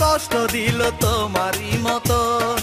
कष्ट दिल तुम्हारी मतन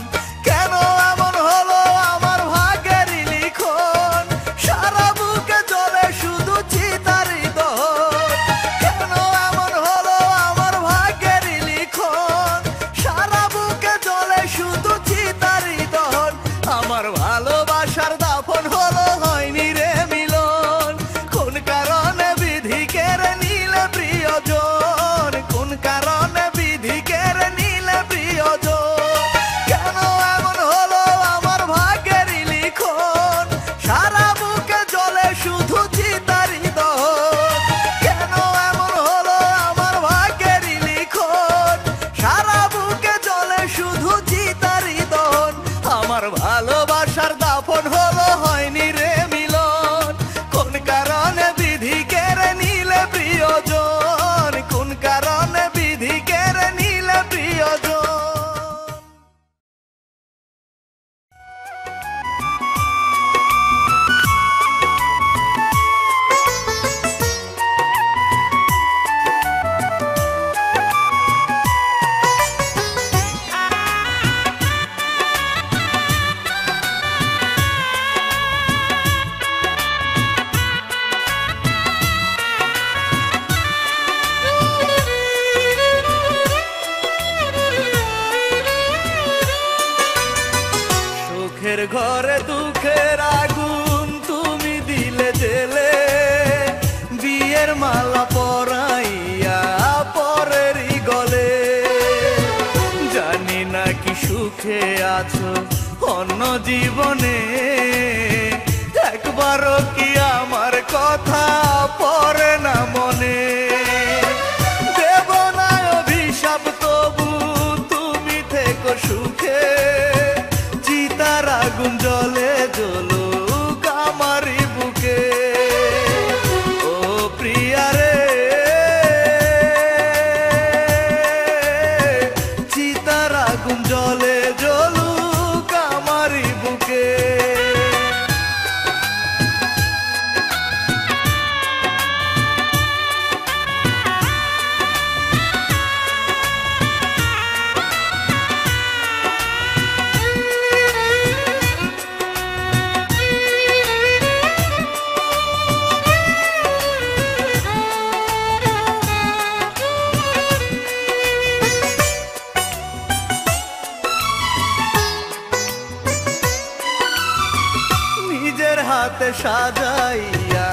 সাজাইয়া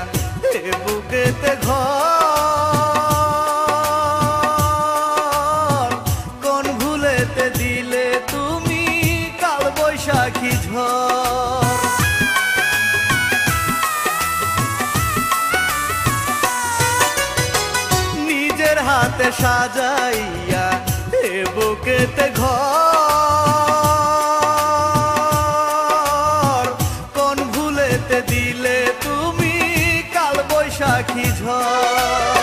এ বুকেতে ঘর কোন ভুলেতে দিলে তুমি কাল বৈশাখী ঝড়। হাতে সাজাইয়া এ বুকেতে ঘর কোন ভুলেতে দিলে তুমি কাল বৈশাখী ঝড়।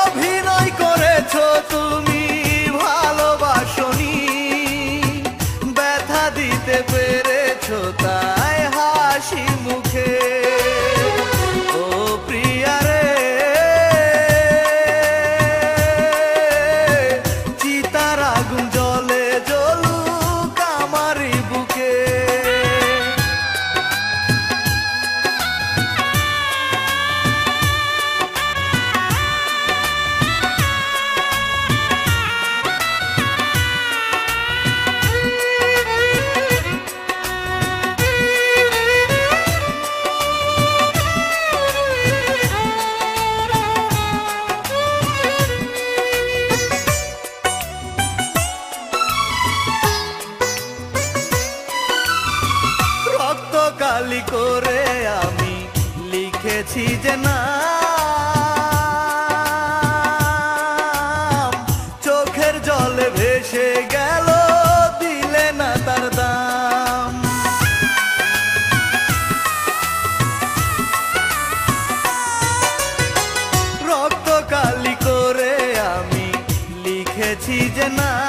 অভিনয় করেছো তুমি ভালোবাসনি, ব্যথা দিতে পেরেছো তাই হাসি মুখে। কালি করে আমি লিখেছি যে নাম, চোখের জলে ভেসে গেল দিলে না তার দাম। রক্ত কালি করে আমি লিখেছি যে নাম,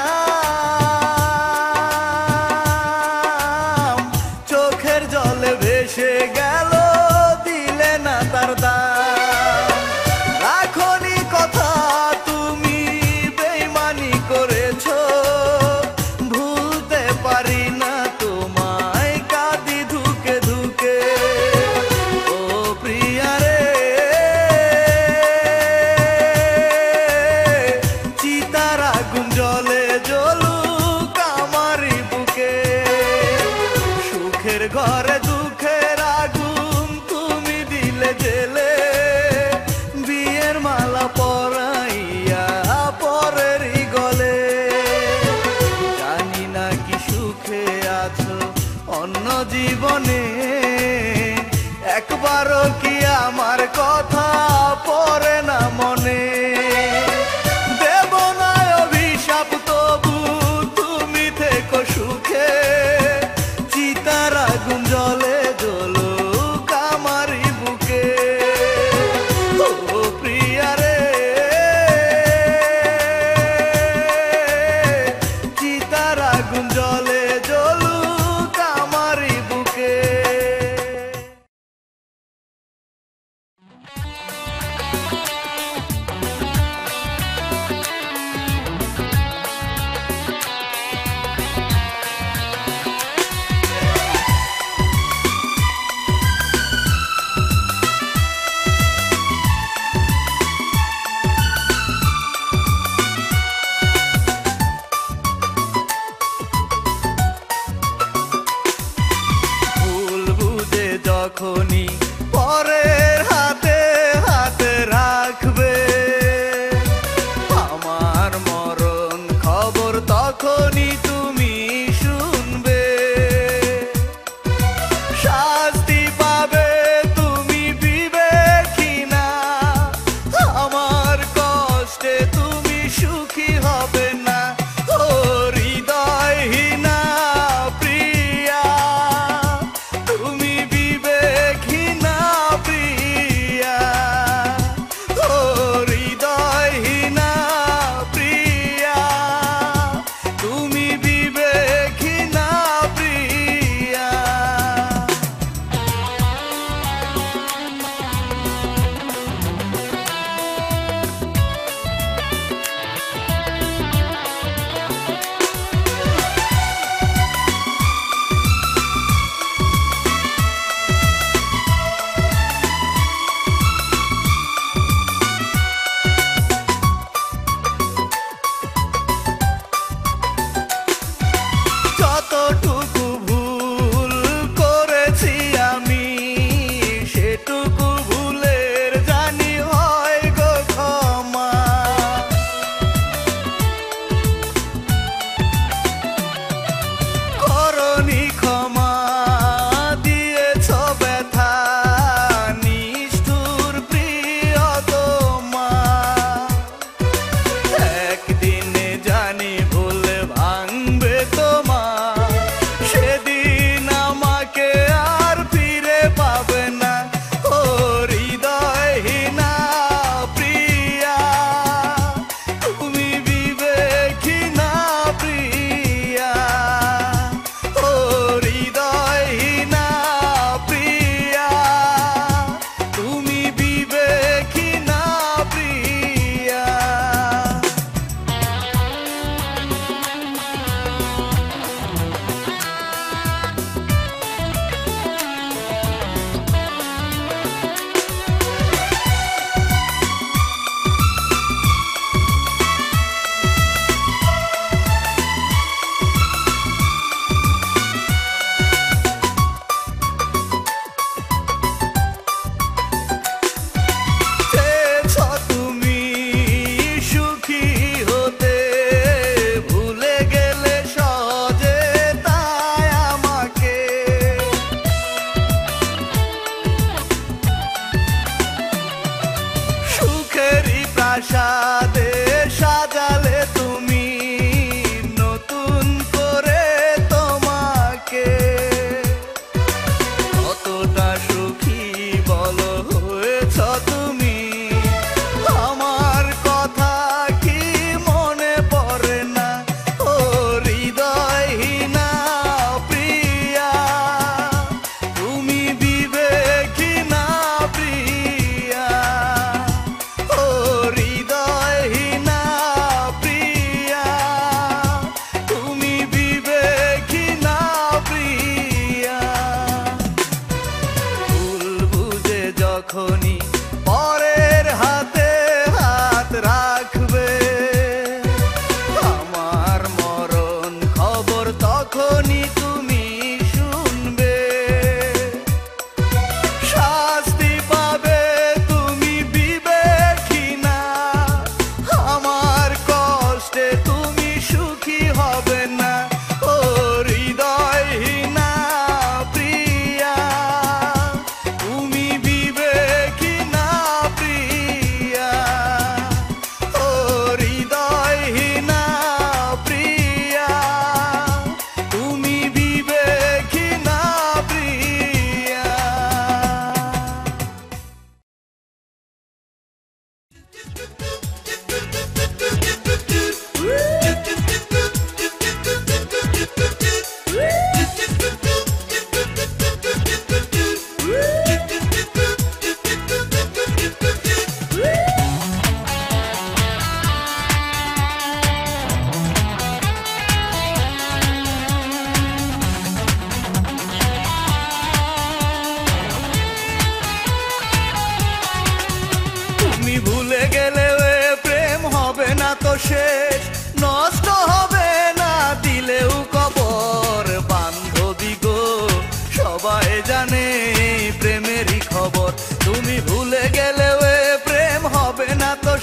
गुंजले जो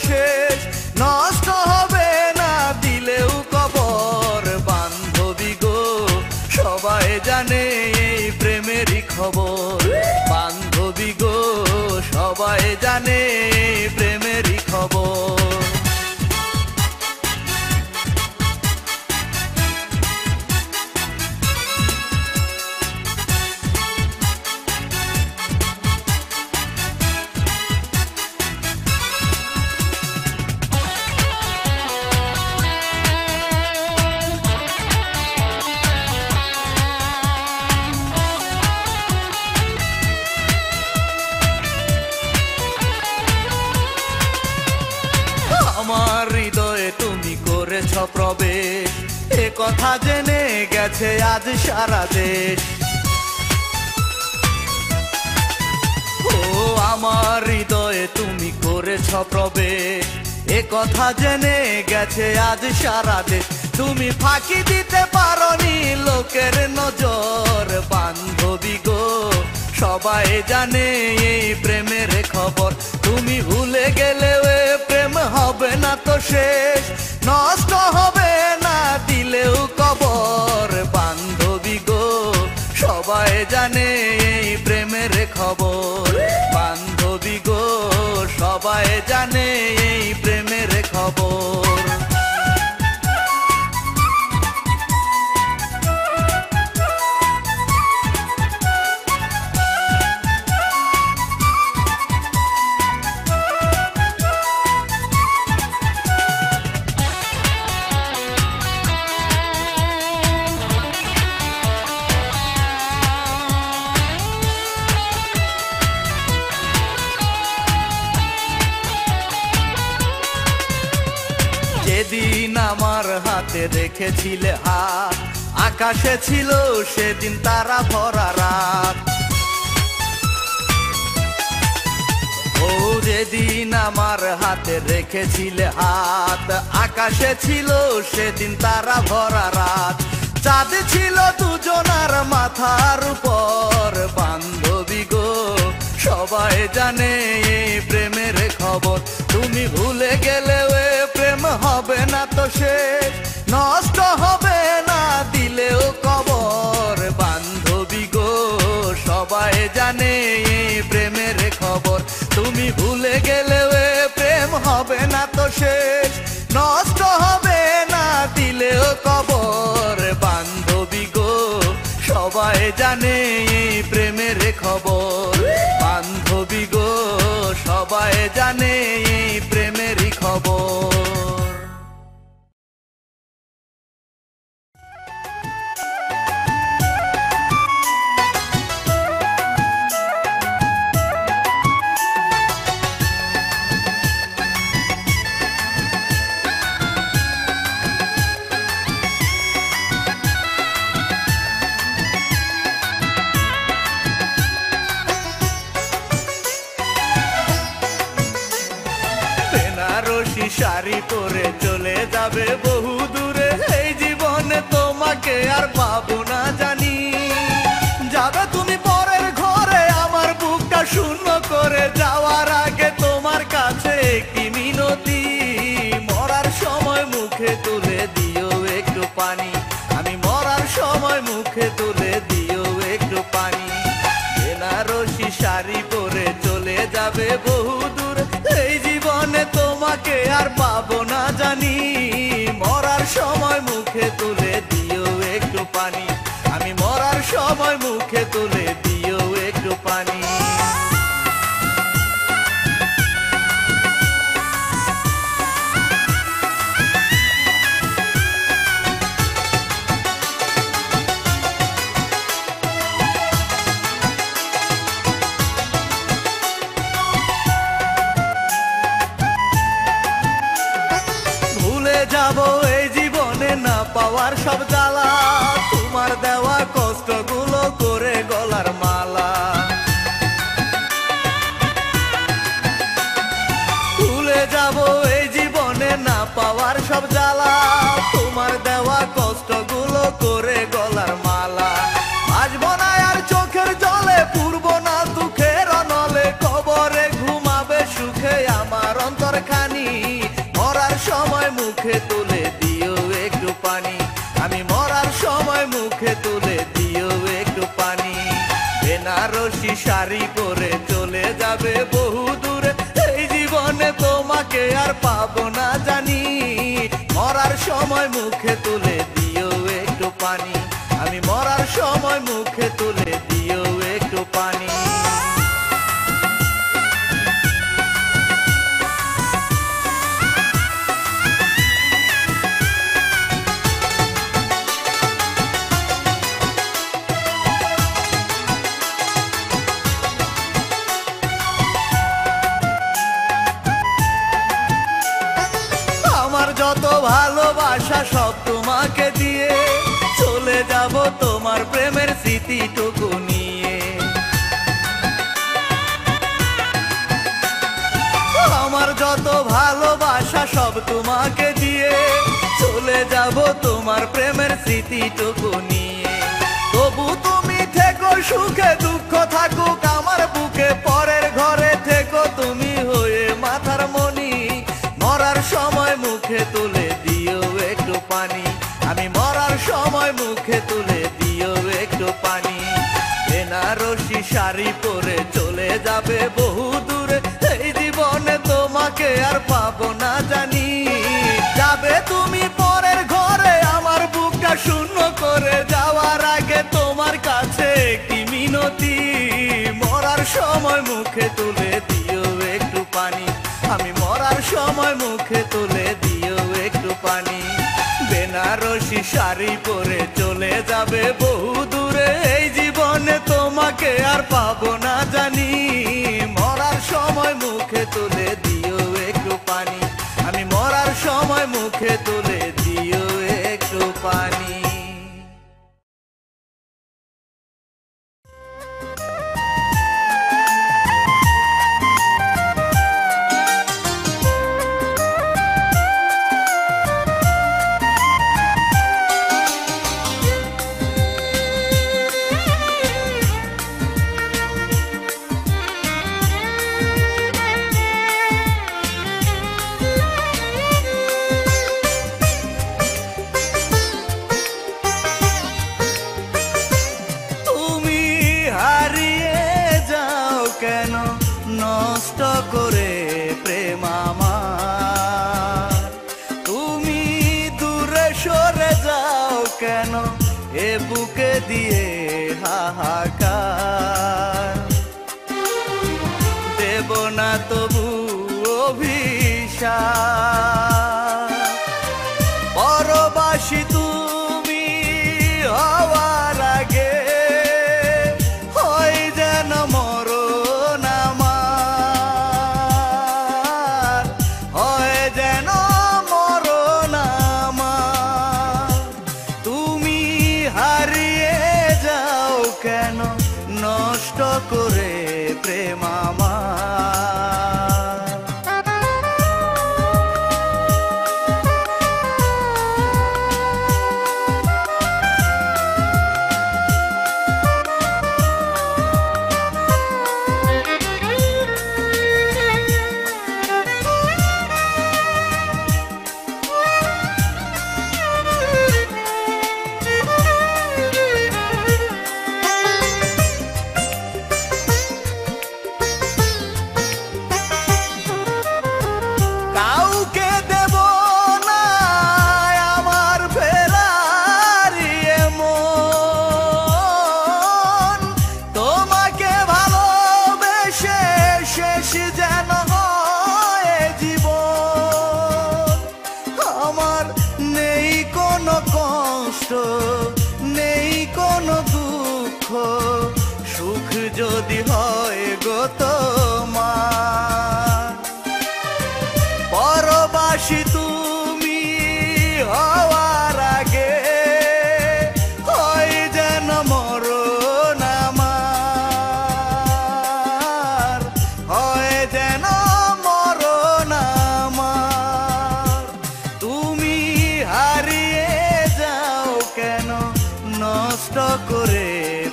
শেষ নষ্ট হবে না দিলেও কবর বান্ধবী গো সবাই জানে এই প্রেমেরই খবর বান্ধবী গো সবাই জানে এই প্রেমেরই খবর প্রবেশ এ কথা জেনে গেছে আজ সারা দেশ ও আমার হৃদয়ে তুমি করেছ প্রবেশ এ কথা জেনে গেছে আজ সারা দেশ তুমি ফাঁকি দিতে পারোনি লোকের নজর বান্ধবী গো সবাই জানে এই প্রেমের খবর তুমি ভুলে গেলে প্রেম হবে না তো শেষ নষ্ট হবে না দিলেও কবর বান্ধবী গো সবাই জানে এই প্রেমের খবর বান্ধবী গো সবাই জানে এই প্রেমের খবর সেদিন আমার হাতে রেখেছিলে হাত আকাশে ছিল সেদিন তারা ভরা রাত ও যেদিন আমার হাতে রেখেছিলে হাত আকাশে ছিল সেদিন তারা ভরা রাত চাঁদ ছিল দুজনার মাথার উপর বান্ধবী গো সবাই জানে এই প্রেমের খবর তুমি ভুলে গেলে হবে না তো শেষ নষ্ট হবে না দিলেও কবর বান্ধবী গো সবাই জানে এই প্রেমের খবর তুমি ভুলে গেলে প্রেম হবে না তো শেষ নষ্ট হবে না দিলেও কবর বান্ধবী গো সবাই জানে এই প্রেমের খবর বান্ধবী গো সবাই জানে এই প্রেমের খবর শাড়ি পরে চলে যাবে বহু দূরে এই জীবনে তোমাকে আর পাবো না জানি যাবে তুমি পরের ঘরে আমার বুকটা শূন্য করে যাওয়ার আগে তোমার কাছে কি মিনতি মরার সময় মুখে তুলে দিও একটু পানি আমি মরার সময় মুখে তুলে দিও একটু পানি বেনারসি শাড়ি পরে চলে যাবে বহু দূরে এই জীবনে তোমাকে আর পাবো না জানি মরার সময় মুখে তুলে দিও একটু পানি আমি মরার সময় মুখে তুলে দিও একটু পানি পাওয়ার সব জ্বালা তোমার দেওয়া কষ্টগুলো করে গলার মালা ভুলে যাব এই জীবনে না পাওয়ার সব জ্বালা তোমার দেওয়া কষ্টগুলো করে গলার মালা বাঁচব না আর চোখের জলে পূর্ব না দুঃখের নলে কবরে ঘুমাবে সুখে আমার অন্তরখানি तुले तुले दियो एक पानी बेनारसी शाड़ी करे चले जाबे बहु दूरे ए जीवने तोमाके आर पाबो ना जानी मरार समय मुखे तुले दियो एक पानी आमी मरार समय मुखे तुले दियो एक पानी तो भालोबाशा सब तुम्हाके दिए चले जाबो तोमार प्रेमेर स्मृतिटुकु निये आमार जतो भालोबाशा सब तुम्हाके दिए चले जाबो तोमार प्रेमेर स्मृतिटुकु निये तबु तुमी थेको सुखे दुःख थाकुक आमार बुके परेर घरे थेको तुमी होये माथार मणि मरार समय मुखे तुले दियो एकटु पानी आमी मरार समय मुखे तुले दियो एकटु पानी बेनारसी शाड़ी परे चले जाबे बहु दूरे ए जीवने तोमाके आर पाबो ना जानी जाबे तुमी परेर घरे आमार बुकटा शून्य करे जावार आगे तोमार काछे एकटि मिनति मरार समय मुखे तुले दियो एकटु पानी आमी मरार समय मुखे तुले दियो एकटु पानी बेनारसी शाड़ी परे चले जाबे बहु दूरे ए जीवने तोमाके आर पाबो ना जानी मरार समय मुखे तुले दियो एकटु पानी आमी मरार समय मुखे तुले दियो एकटु पानी। करे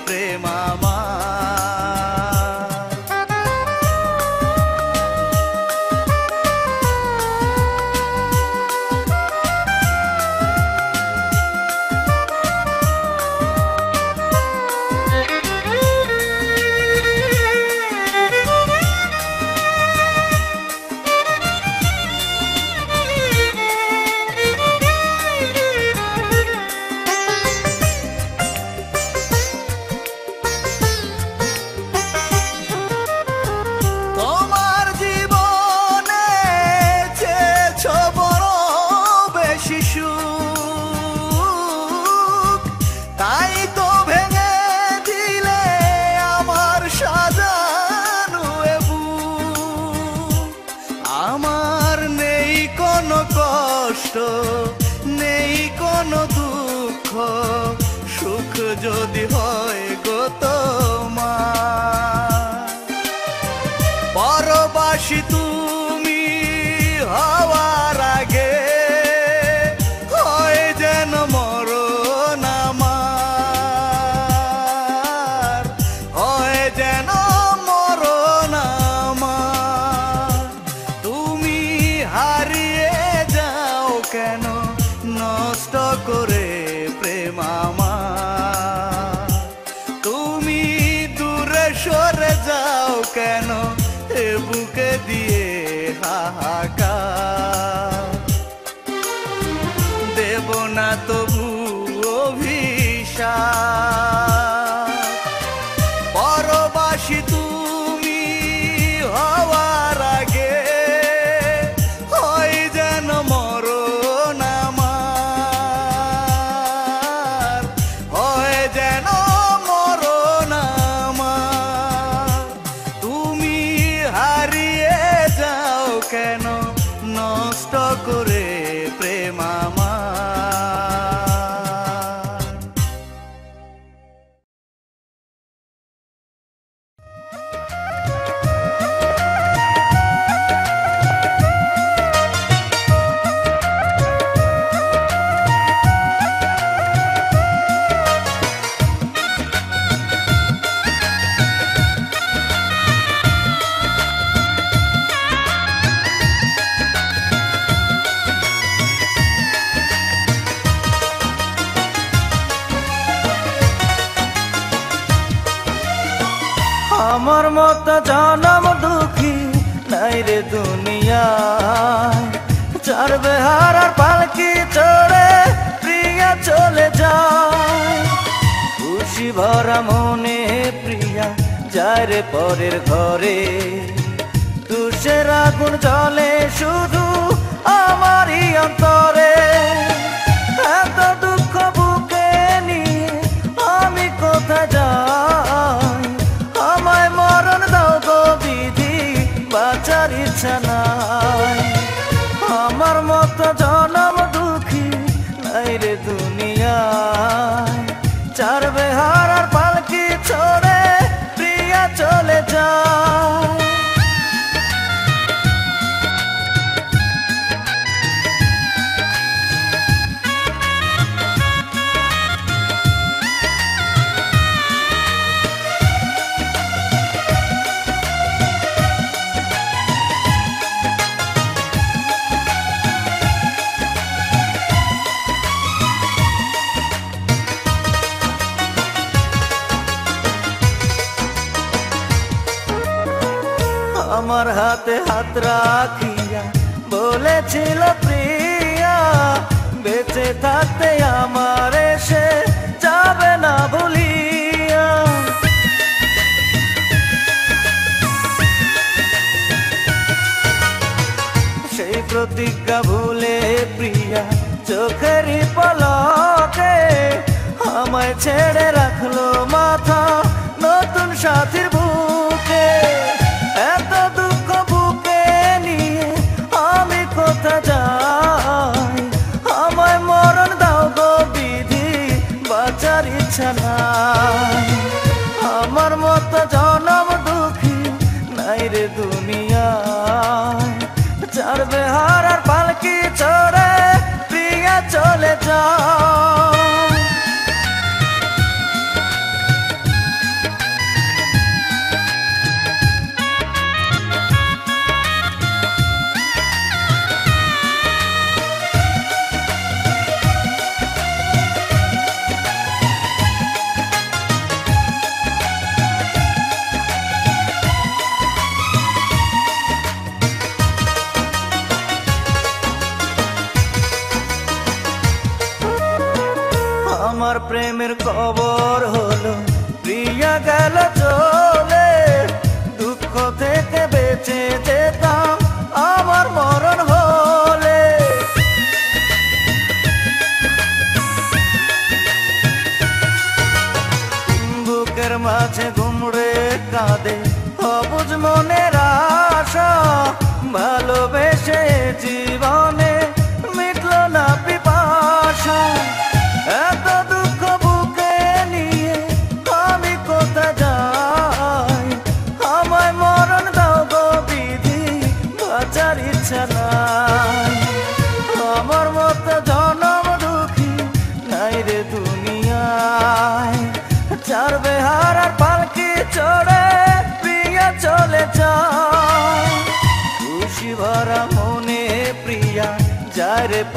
प्रेम आमार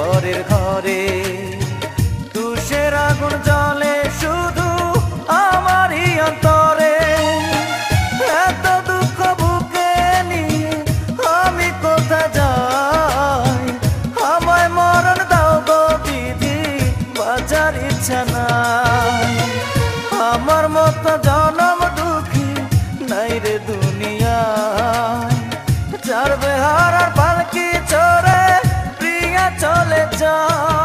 পরের ঘরে তুষের আগুন জ্বলে শুধু আমারই অন্তরে। এত দুঃখ বুকে নিয়ে আমি কোথায় যাই, আমায় মরণ দাও গো বিধি, বাঁচার ইচ্ছা নাই। আমার মতো জনম দুঃখী নাই রে দুনিয়ায়, যার বেহারার পালকি চড়ে চলে যায়।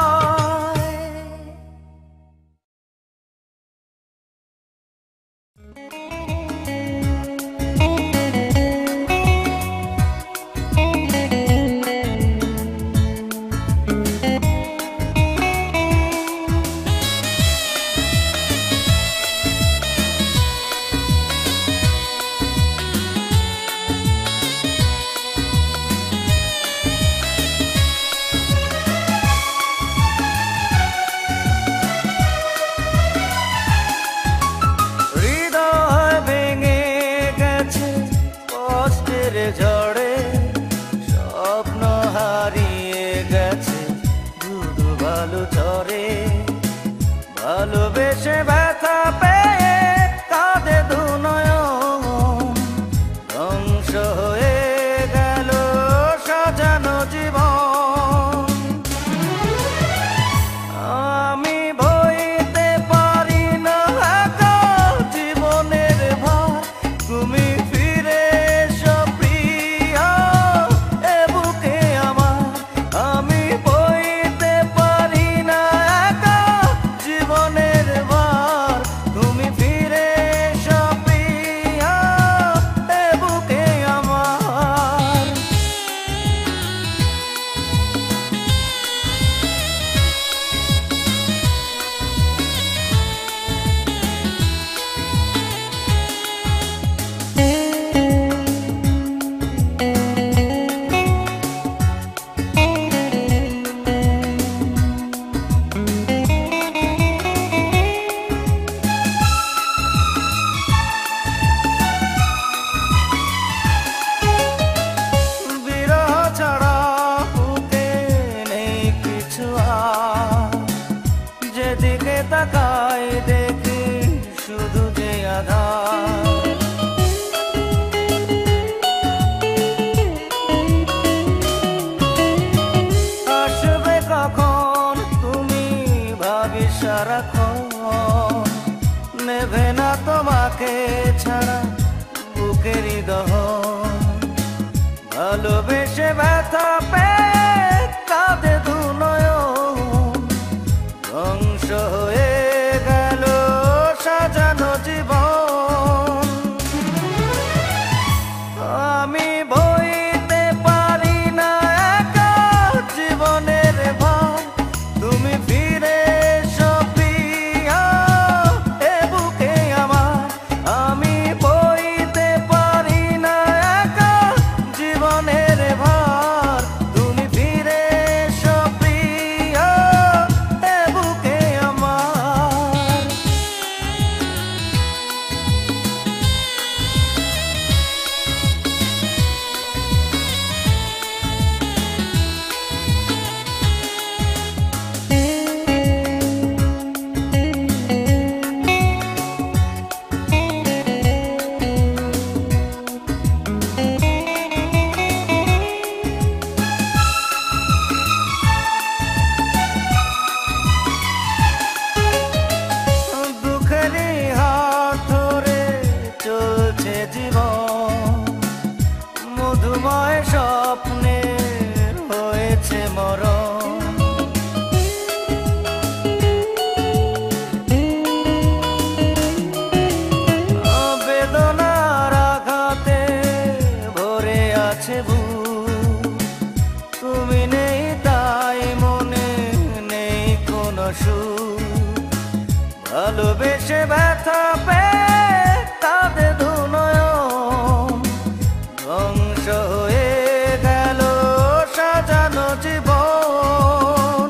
অসুখ ভালোবেসে ব্যথা পে তাদের দুনয়ন ধ্বংস হয়ে গেল সাজানো জীবন।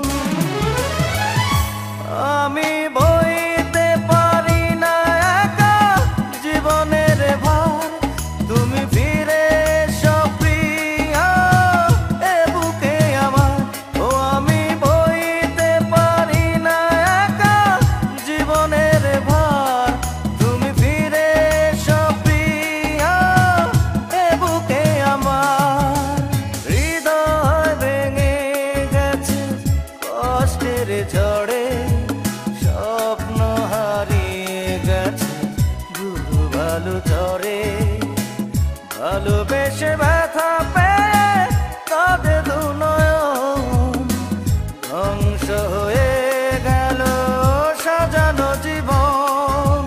আমি বইতে পারি না একা জীবনের ভার, তুমি ফিরে এসো প্রিয়া এ বুকে আমার। ও আমি বইতে পারি না একা জীবনের ভার, তুমি ফিরে এসো প্রিয়া এ বুকে আমার। হৃদয় ভেঙে গেছে কষ্টের ঝড়ে, স্বপ্ন হারিয়ে গেছে গুরু ভালো চরে। ভালোবেসে ব্যথা পেয়ে তবে দুনয়ন ধ্বংস হয়ে গেল সাজানো জীবন।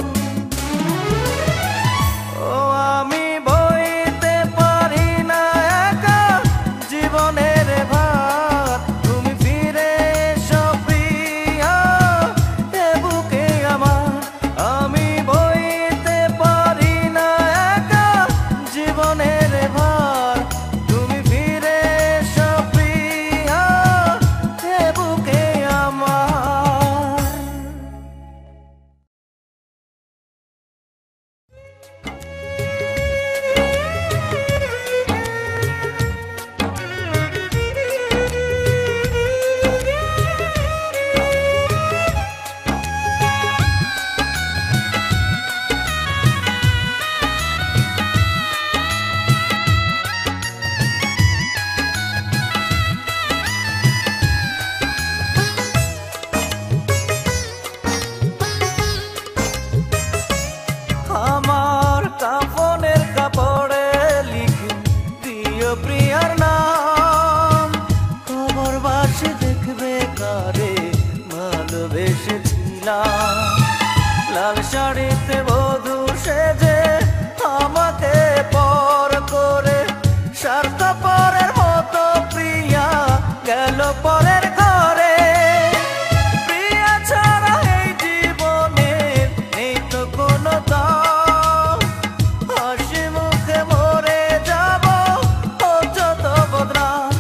ও আমি বইতে পারি না একা জীবনের ভার, তুমি ফিরে এসো প্রিয়া এ বুকে আমার। আমি বইতে পারি না একা জীবনের ভার, তুমি ফিরে এসো প্রিয়া এ বুকে আমার। আমার কাফনের কাপড়ে লিখে দিও প্রিয়ার নাম, কবরবাসী দেখবে কারে ভালোবেসেছিলাম। লাল শাড়িতে বধূ সেজে আমাকে পর করে, স্বার্থপরের মতো প্রিয়া গেল পরের ঘরে। প্রিয়া ছাড়া এই জীবনে নেই তো কোনো দাম, হাসি মুখে মরে যাব ও যত বদনাম।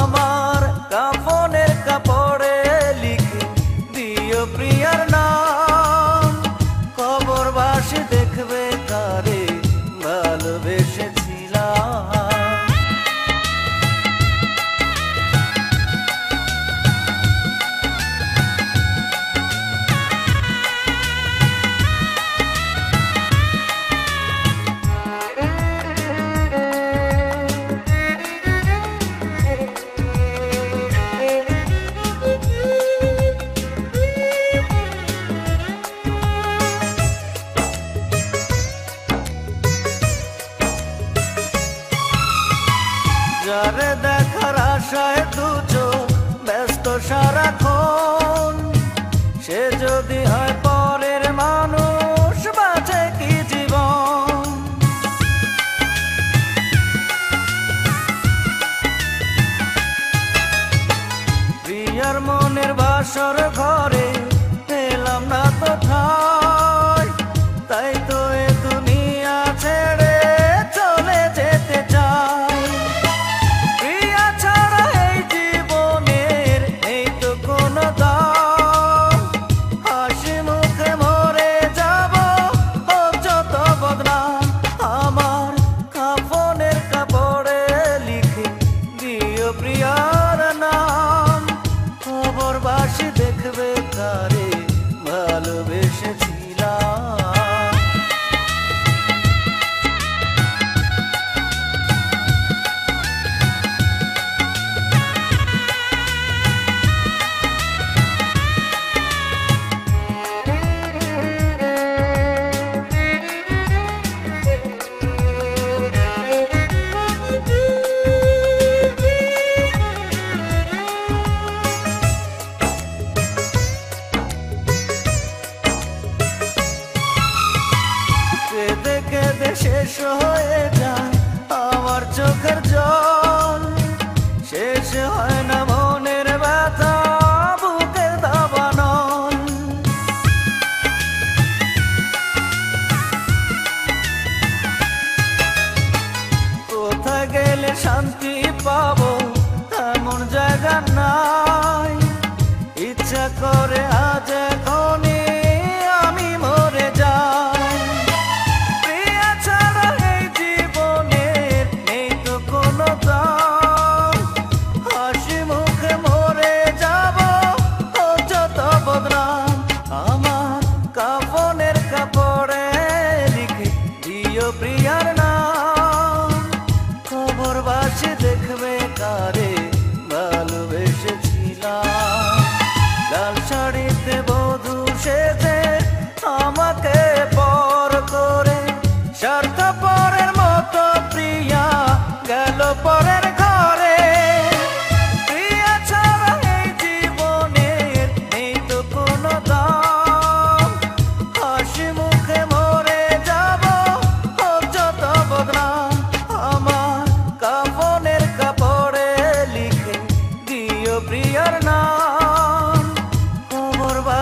আমার কাফনের কাপড়ে লিখে দিও প্রিয়ার নাম, কবরবাসী দেখবে কারে ভালোবেসেছিলাম। যারে দেখার আশায় দুজো ব্যস্ত সারাক্ষণ, সে যদি হয় পরের মানুষ বাঁচে কি জীবন। প্রিয়ার মনের বাসর ঘরে পেলাম না তো ঠাঁই, তাই তো এ দুনিয়া ছেড়ে চলে যেতে চাই। প্রিয়া ছাড়া এই জীবনের নেই তো কোনো দাম, হাসি মুখে মরে যাব ও যত বদনাম। আমার কাফনের কাপড়ে লিখে দিও প্রিয়ার নাম, খবরবাসী দেখবে কারে ভালোবেসেছিলাম। কেঁদে কেঁদে শেষ হয়ে যায় আমার চোখের জল, শেষ হয় না মনের ব্যথা বুকের দাবানো।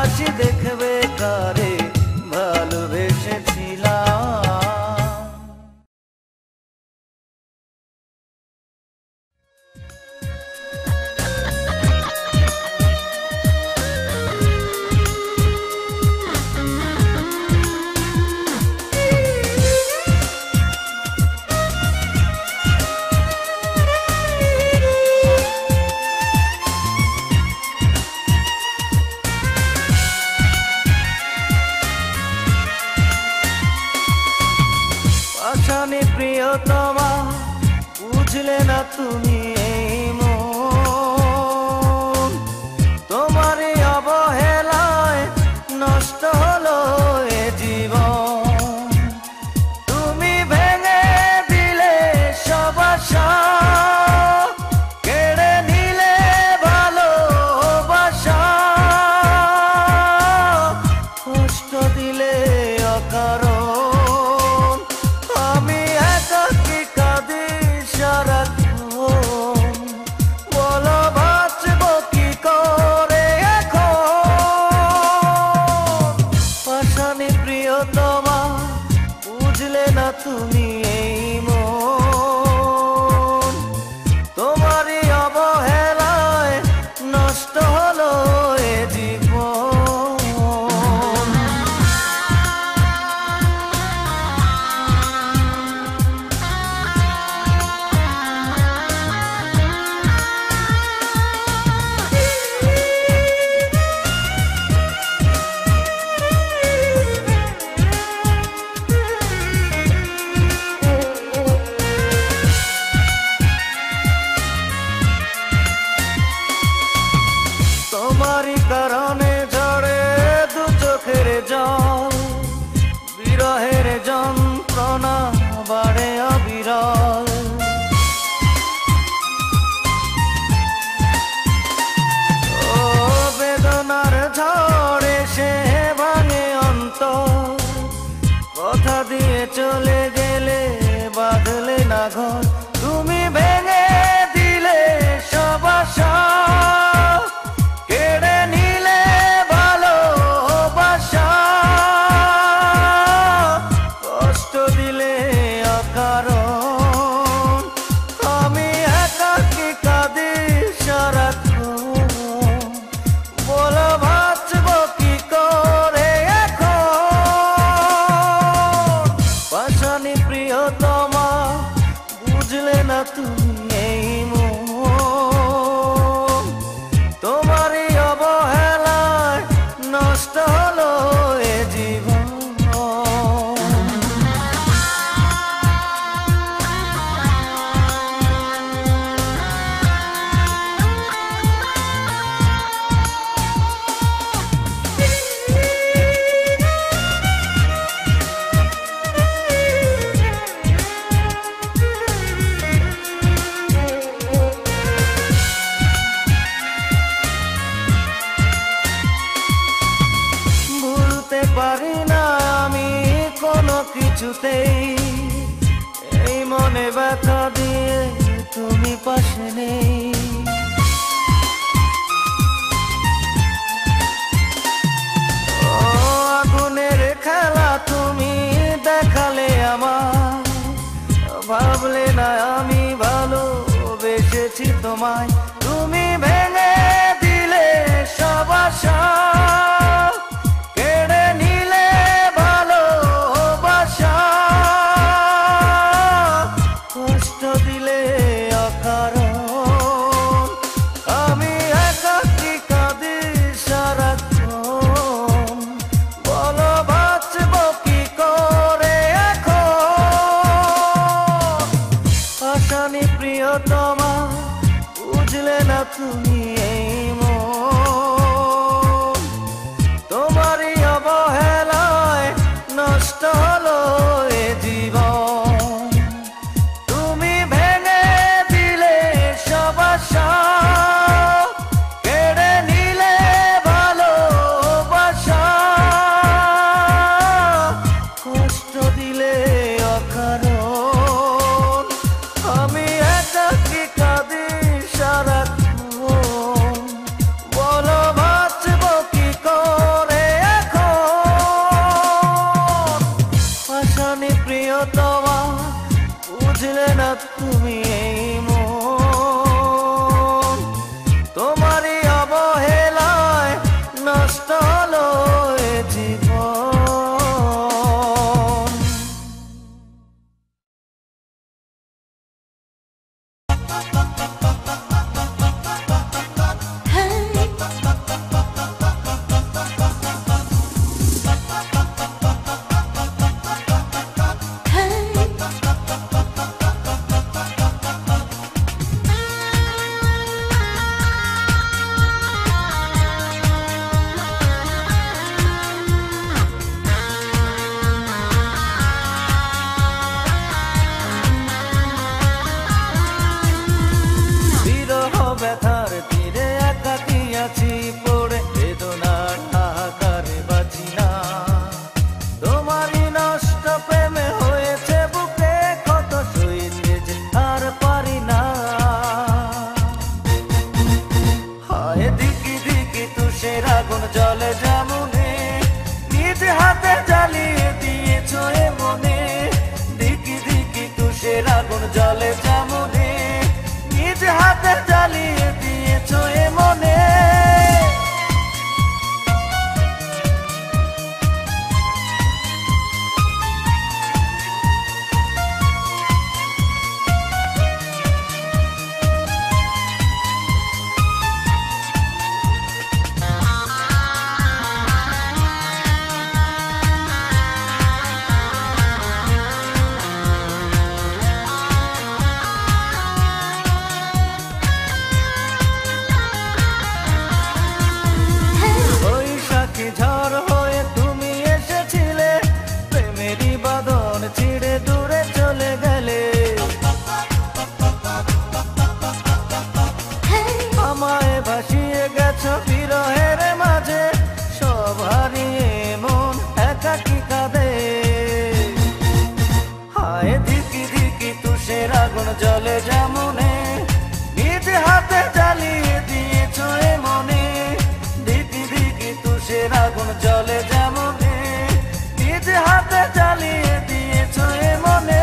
হাসি দেখবে কারে ভালোবেসেছিলাম। প্রিয়তমা বুঝলে না তুমি এই মন, তোমার অবহেলায় নষ্ট হলো এ জীবন। তুমি ভেঙে দিলে সব আশা, কেড়ে নিলে ভালোবাসা, কষ্ট দিলে অকারণ। প্রিয়তমা বুঝলে না তুমি এই মন, তোমার অবহেলায় নষ্ট হলো এ জীবন। কারণে ঝরে দু চোখের জল, বিরহের যন্ত্রণা বাড়ে অবিরল। ও বেদনার ঝড়ে সে ভাঙে অন্তর, কথা দিয়ে চলে গেলে বাঁধলে না ঘর। তুমি ভেঙে দিলে সব আশা, প্রিয়তমা বুঝলে না তুমি এই মন, তোমার অবহেলায় নষ্ট হলো এ জীবন। পারি না আমি কোনো কিছুতেই এই মনে ব্যথা দিয়ে তুমি পাশে নেই। ও আগুনের খেলা তুমি দেখালে আমার, ভাবলে না আমি ভালোবেসেছি তোমায়। তুমি ভেঙে দিলে সব আশা, কষ্ট দিলে অকারণ। জলে যেমনে নিজ হাতে জ্বালিয়ে দিয়েছ মনে, দিদি দিদি তুষের আগুন জলে যেমনে নিজ হাতে জ্বালিয়ে দিয়েছ মনে।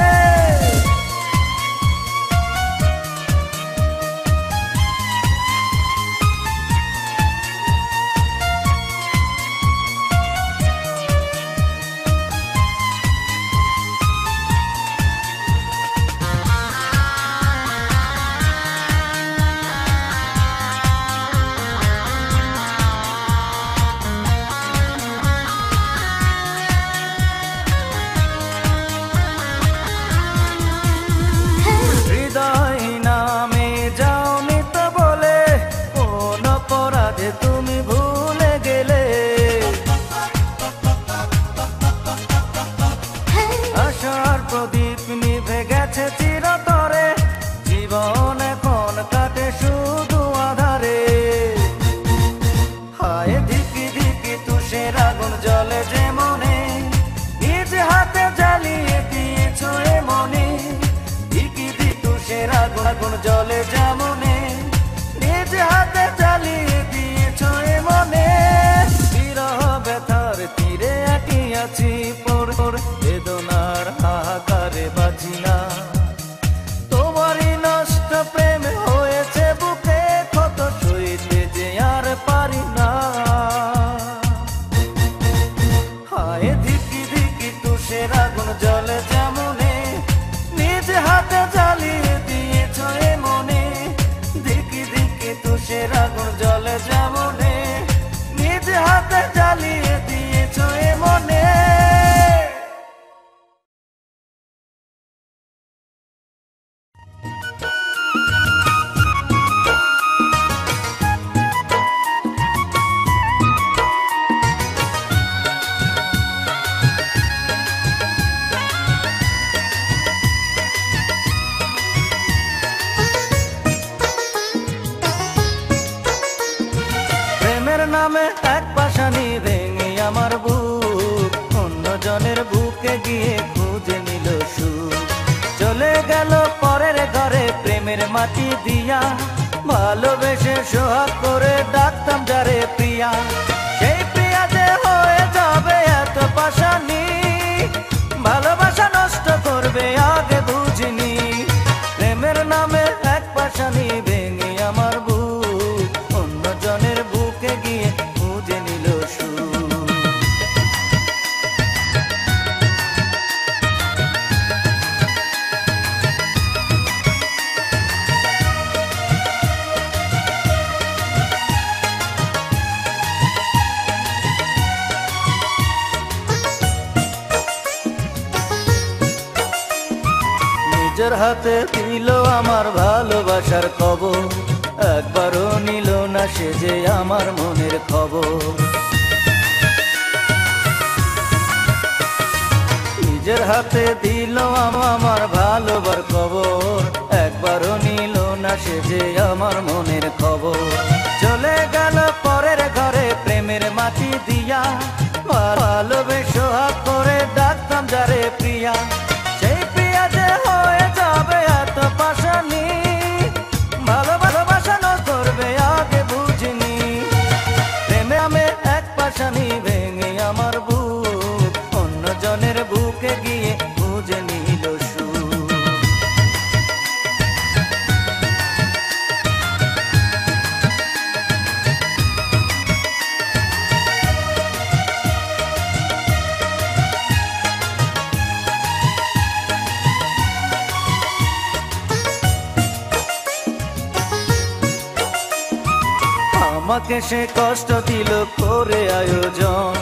সে কষ্ট দিল করে আয়োজন,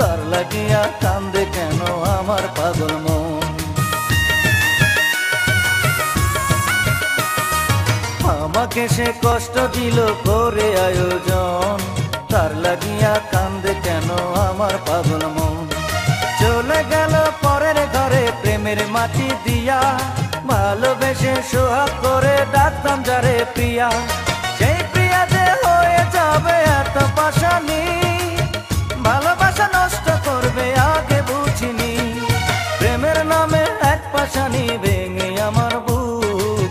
তার লাগিয়া কান্দে কেন আমার পাগল মন। আমাকে সে কষ্ট দিল করে আয়োজন, তার লাগিয়া কান্দে কেন আমার পাগল মন। চলে গেল পরের ঘরে প্রেমের মাটি দিয়া, ভালোবেসে সোহাগ করে ডাকতাম যারে প্রিয়া। এত পাশানি ভালোবাসা নষ্ট করবে আগে বুঝিনি, প্রেমের নামে এক পাশানি ভেঙে আমার বুক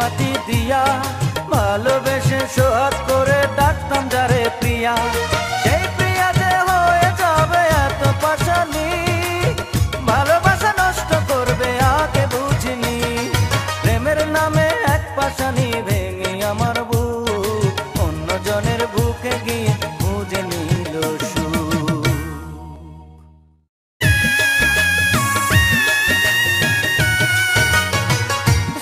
মাটি দিয়া ভালোবেসে সোহাগ করে ডাকতাম যারে প্রিয়া। সেই প্রিয়া যে হয়ে যাবে এত পাশালি, ভালোবাসা নষ্ট করবে আগে বুঝিনি। প্রেমের নামে এক পাশালি ভেঙে আমার বুক অন্য জনের বুকে গিয়ে বুঝে নিল সুখ।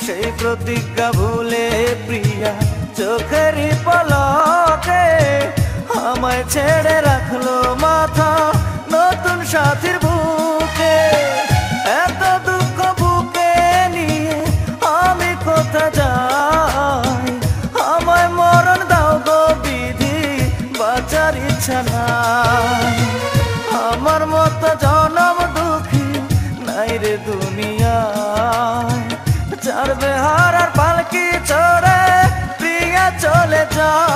সেই প্রতিজ্ঞা ভুলে প্রিয়া চোখেরই পলকে আমায় ছেড়ে রাখলো মাথা নতুন সাথীর বুকে। এত দুঃখ বুকে নিয়ে আমি কোথা যাই, আমায় মরণ দাও গো বিধি, বাঁচার ইচ্ছা নাই। আমার মতো জনম দুঃখী নাই রে দুনিয়ায়, চার বেহারার পালকি চড়ে প্রিয়া চলে যাও।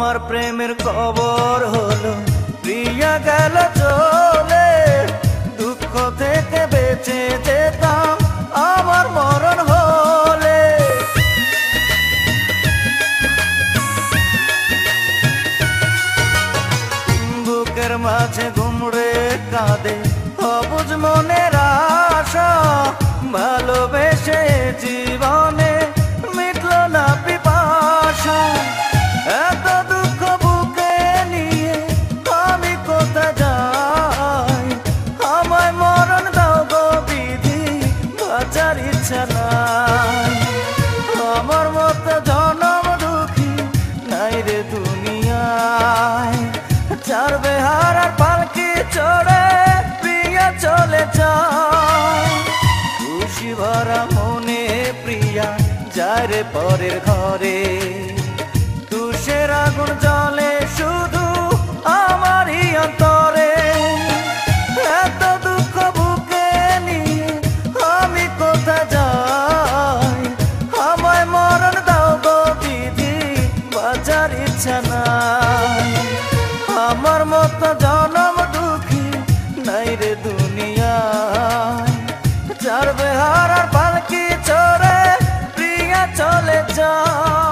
আমার প্রেমের কবর হলো প্রিয়া গেল চলে, দুঃখ থেকে বেঁচে যেতাম আমার মরণ হলে। বুকের মাঝে ঘুমড়ে কাঁদে অবুঝ মনের আশা, ভালোবেসে জীবনে মিটল না পিপাসা। আমার মতো জনম দুঃখী নাই রে দুনিয়ায়, চার বেহারার পালকি চড়ে প্রিয়া চলে যায়। খুশি ভরা মনে প্রিয়া যায় রে পরের ঘরে, তুষের আগুন জ্বলে শুধু আমারই অন্তরে। এত দুঃখ বুকে নিয়ে আমি কোথা যাই, আমার মতো জনম দুঃখী নাই রে দুনিয়ায়, চার বেহারার পালকি চড়ে প্রিয়া চলে যায়।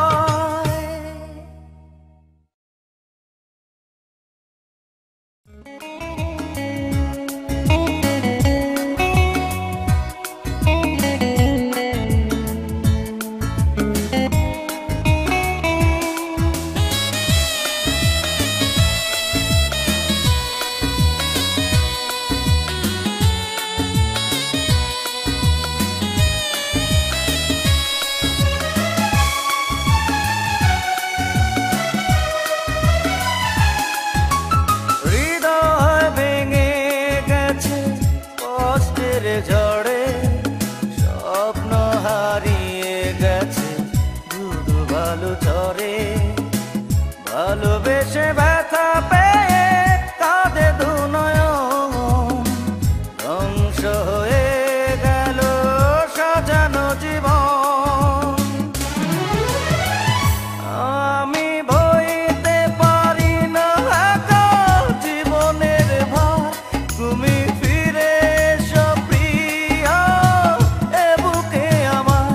ভালোবেসে ব্যথা পেয়ে কাঁদে দু নয়ন, ধ্বংস হয়ে গেল সাজানো জীবন। আমি বইতে পারি না একা জীবনের ভার, তুমি ফিরে এসো প্রিয়া এ বুকে আমার।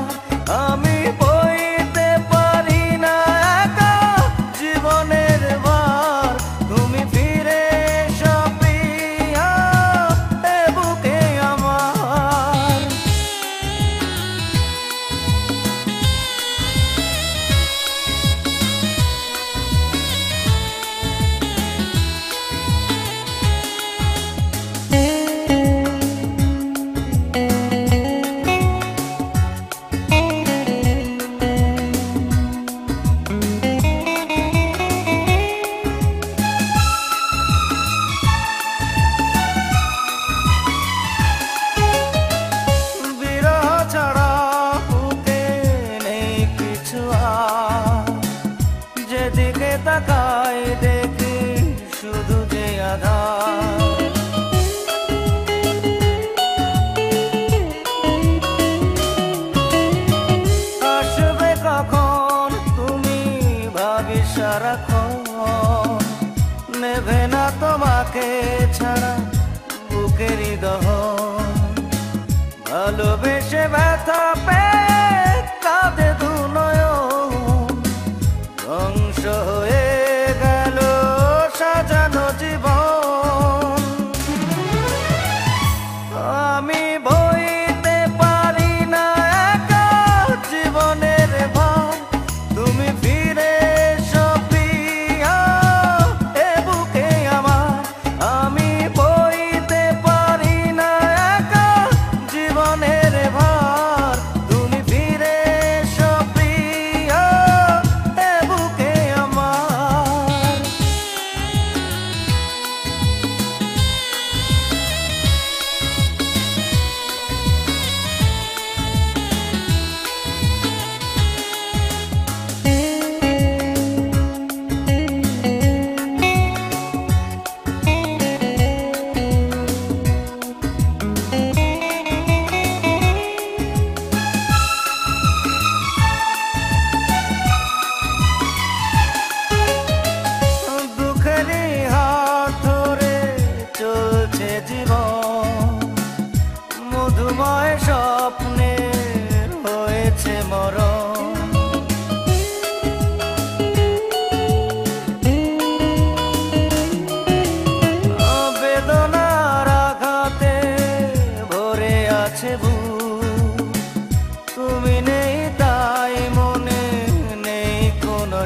আমি বইতে পারি না একা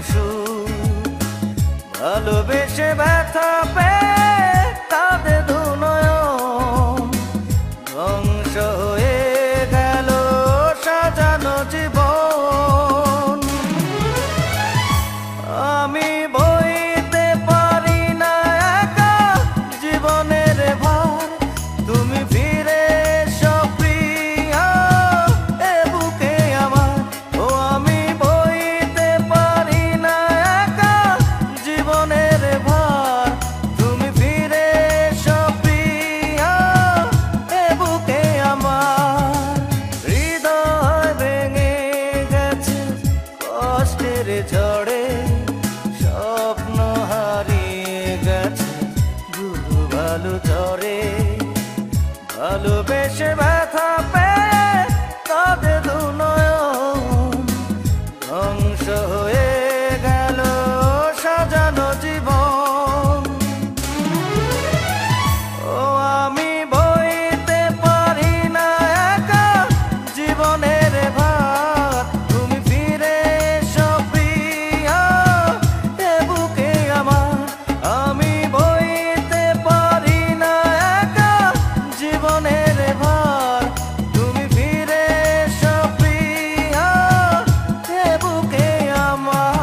পশু ভালোবেসে ব্যথা পেয়ে তাদের ধুনয় ধ্বংস হয়ে গেল সাজানো জীবন। আমি বইতে পারি না একা জীবনের ভার, তুমি ফিরে এসো প্রিয়া এ বুকে আমার। ও আমি বইতে পারি না একা জীবনের ভার, তুমি ফিরে এসো প্রিয়া এ বুকে আমার। হৃদয় ভেঙে গেছে কষ্টের ঝড়ে, স্বপ্ন হারিয়ে গেছে ভালো ঝড়ে, ভালোবেসে ব্যথা পেয়ে তাদের দুনয়ন ধ্বংস হয়ে গেল সাজানো জীবন। ও আমি বইতে পারি না একা জীবনের ভার, তুমি ফিরে এসো প্রিয়া এ বুকে আমার। আমি বইতে পারি না একা জীবনের ভার, তুমি ফিরে এসো প্রিয়া এ বুকে আমার।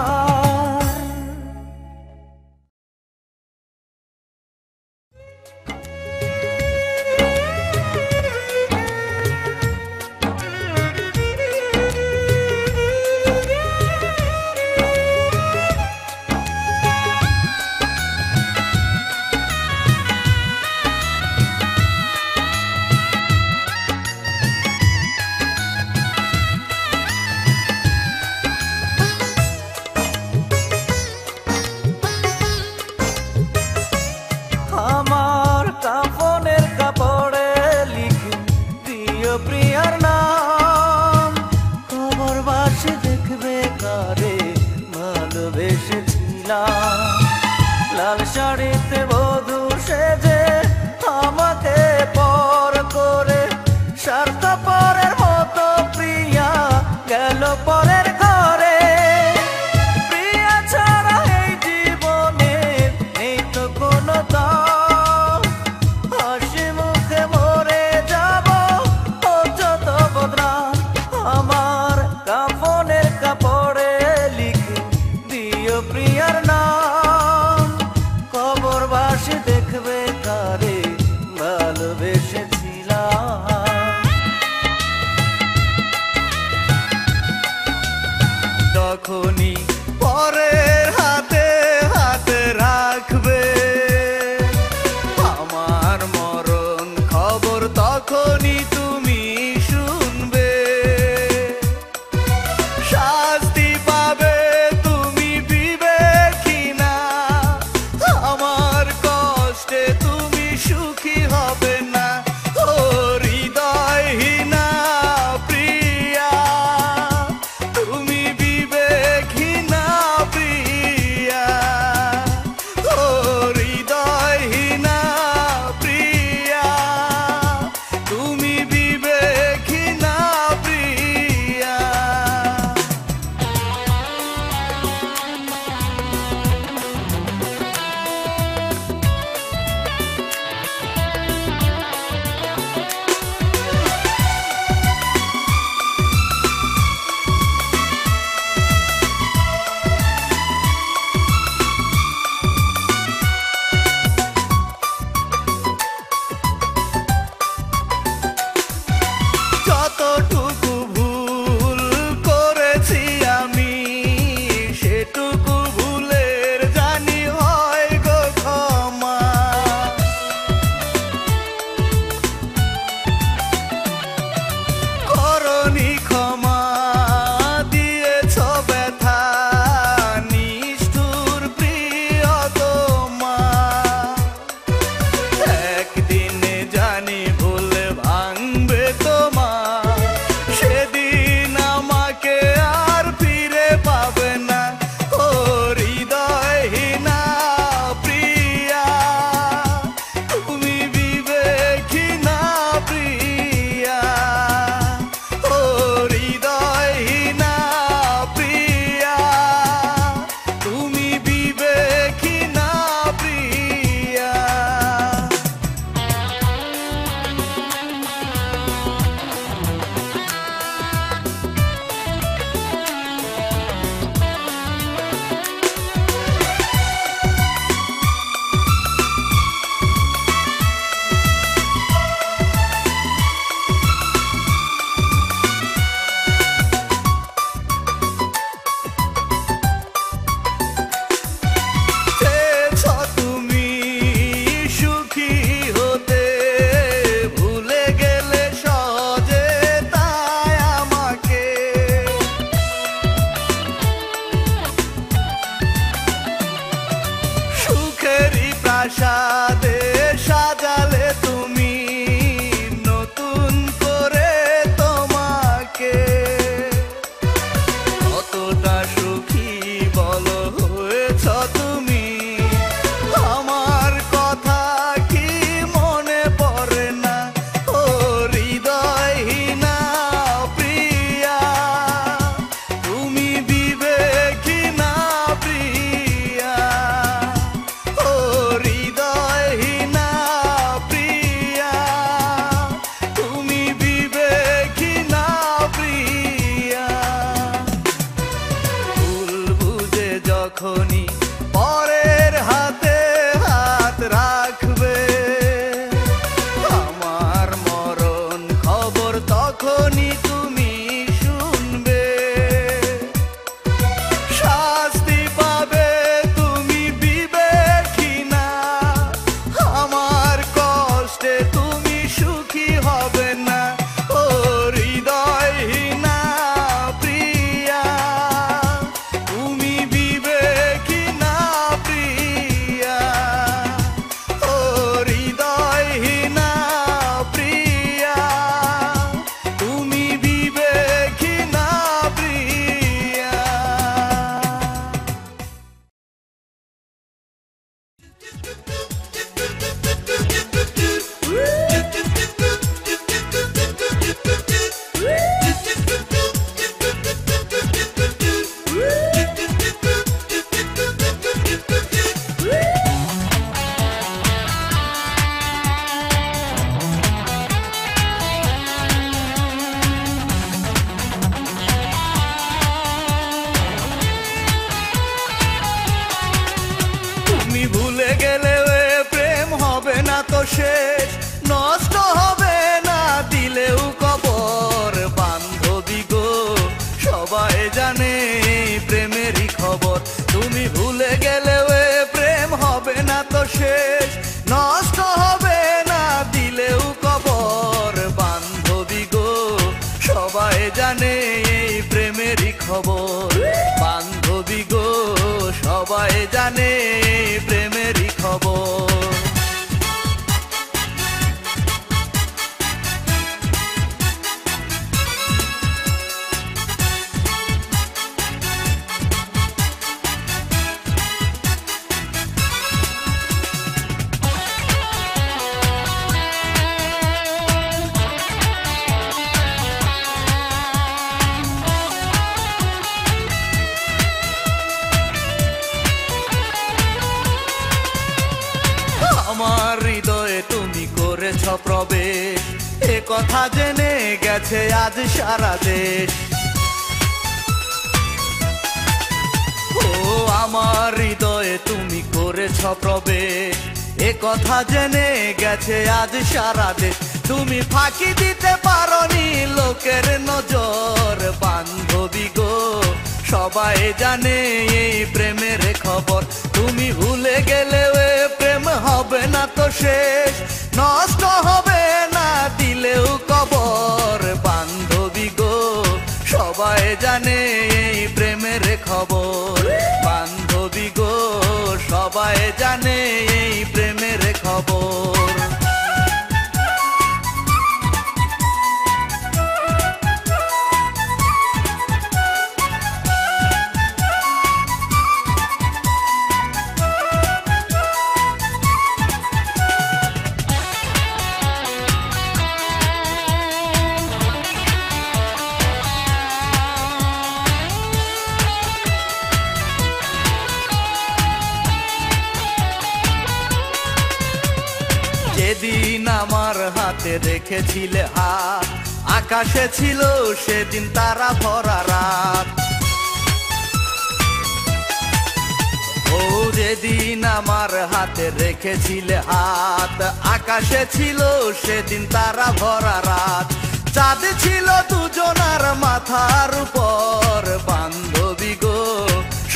আমার কাফনের কাপড়ে লিখে দিও প্রিয়ার নাম, কবরবাসী দেখবে কারে ভালোবেসেছিলাম। লাল শাড়িতে বধূ সেজে আমাকে পর করে স্বার্থপরের মতো প্রিয়া গেল পরের ঘরে। প্রিয়া ছাড়া এই জীবনে নেই তো কোনো দাম, হাসি মুখে মরে যাব যত বদনাম। আমার কাফনের কাপড়ে লিখে দিও প্রিয়ার নাম, কবরবাসী দেখবে কারে ভালোবেসেছিলাম। তখনই পরের হাতে হাতে রাখবে আমার মরণ খবর, তখনই তুমি শুনবে। শাস্তি পাবে তুমি বিবেকিনা, আমার কষ্টে তুমি সুখী হবে না। ও হৃদয়হীনা প্রিয়া, তুমি বিবেকহীনা প্রিয়া। যখনই পরের হাতে হাত রাখবে, আমার মরণ খবর তখনই তুমি শুনবে। শাস্তি পাবে তুমি বিবেকহীনা, আমার কষ্টে তুমি সুখী হবে না। শেষ নষ্ট হবে না দিলেও কবর, বান্ধবী গো সবাই জানে প্রেমেরই খবর। তুমি ভুলে গেলে প্রেম হবে না তো শেষ, নষ্ট হবে না দিলেও কবর, বান্ধবী গো সবাই জানে প্রেমেরই খবর। বান্ধবী গো সবাই জানে প্রেমেরই খবর। আমার হৃদয়ে তুমি করেছ প্রবেশ, এ কথা জেনে গেছে আজ সারা দেশ। ও আমার হৃদয়ে তুমি করেছ প্রবেশ, এ কথা জেনে গেছে আজ সারা দেশ। তুমি ফাঁকি দিতে পারোনি লোকের নজর, বান্ধবী গো সবাই জানে এই প্রেমের খবর। তুমি ভুলে গেলে প্রেম হবে না তো শেষ, নষ্ট হবে না দিলেও কবর, বান্ধবী গো সবাই জানে এই প্রেমের খবর। বান্ধবী গো সবাই জানে এই প্রেমের খবর। যেদিন আমার হাতে রেখেছিলে হাত, আকাশে ছিল সেদিন তারা ভরা রাত। ও যেদিন আমার হাতে রেখেছিলে হাত, আকাশে ছিল সেদিন তারা ভরা রাত। চাঁদ ছিল দুজনার মাথার উপর, বান্ধবী গো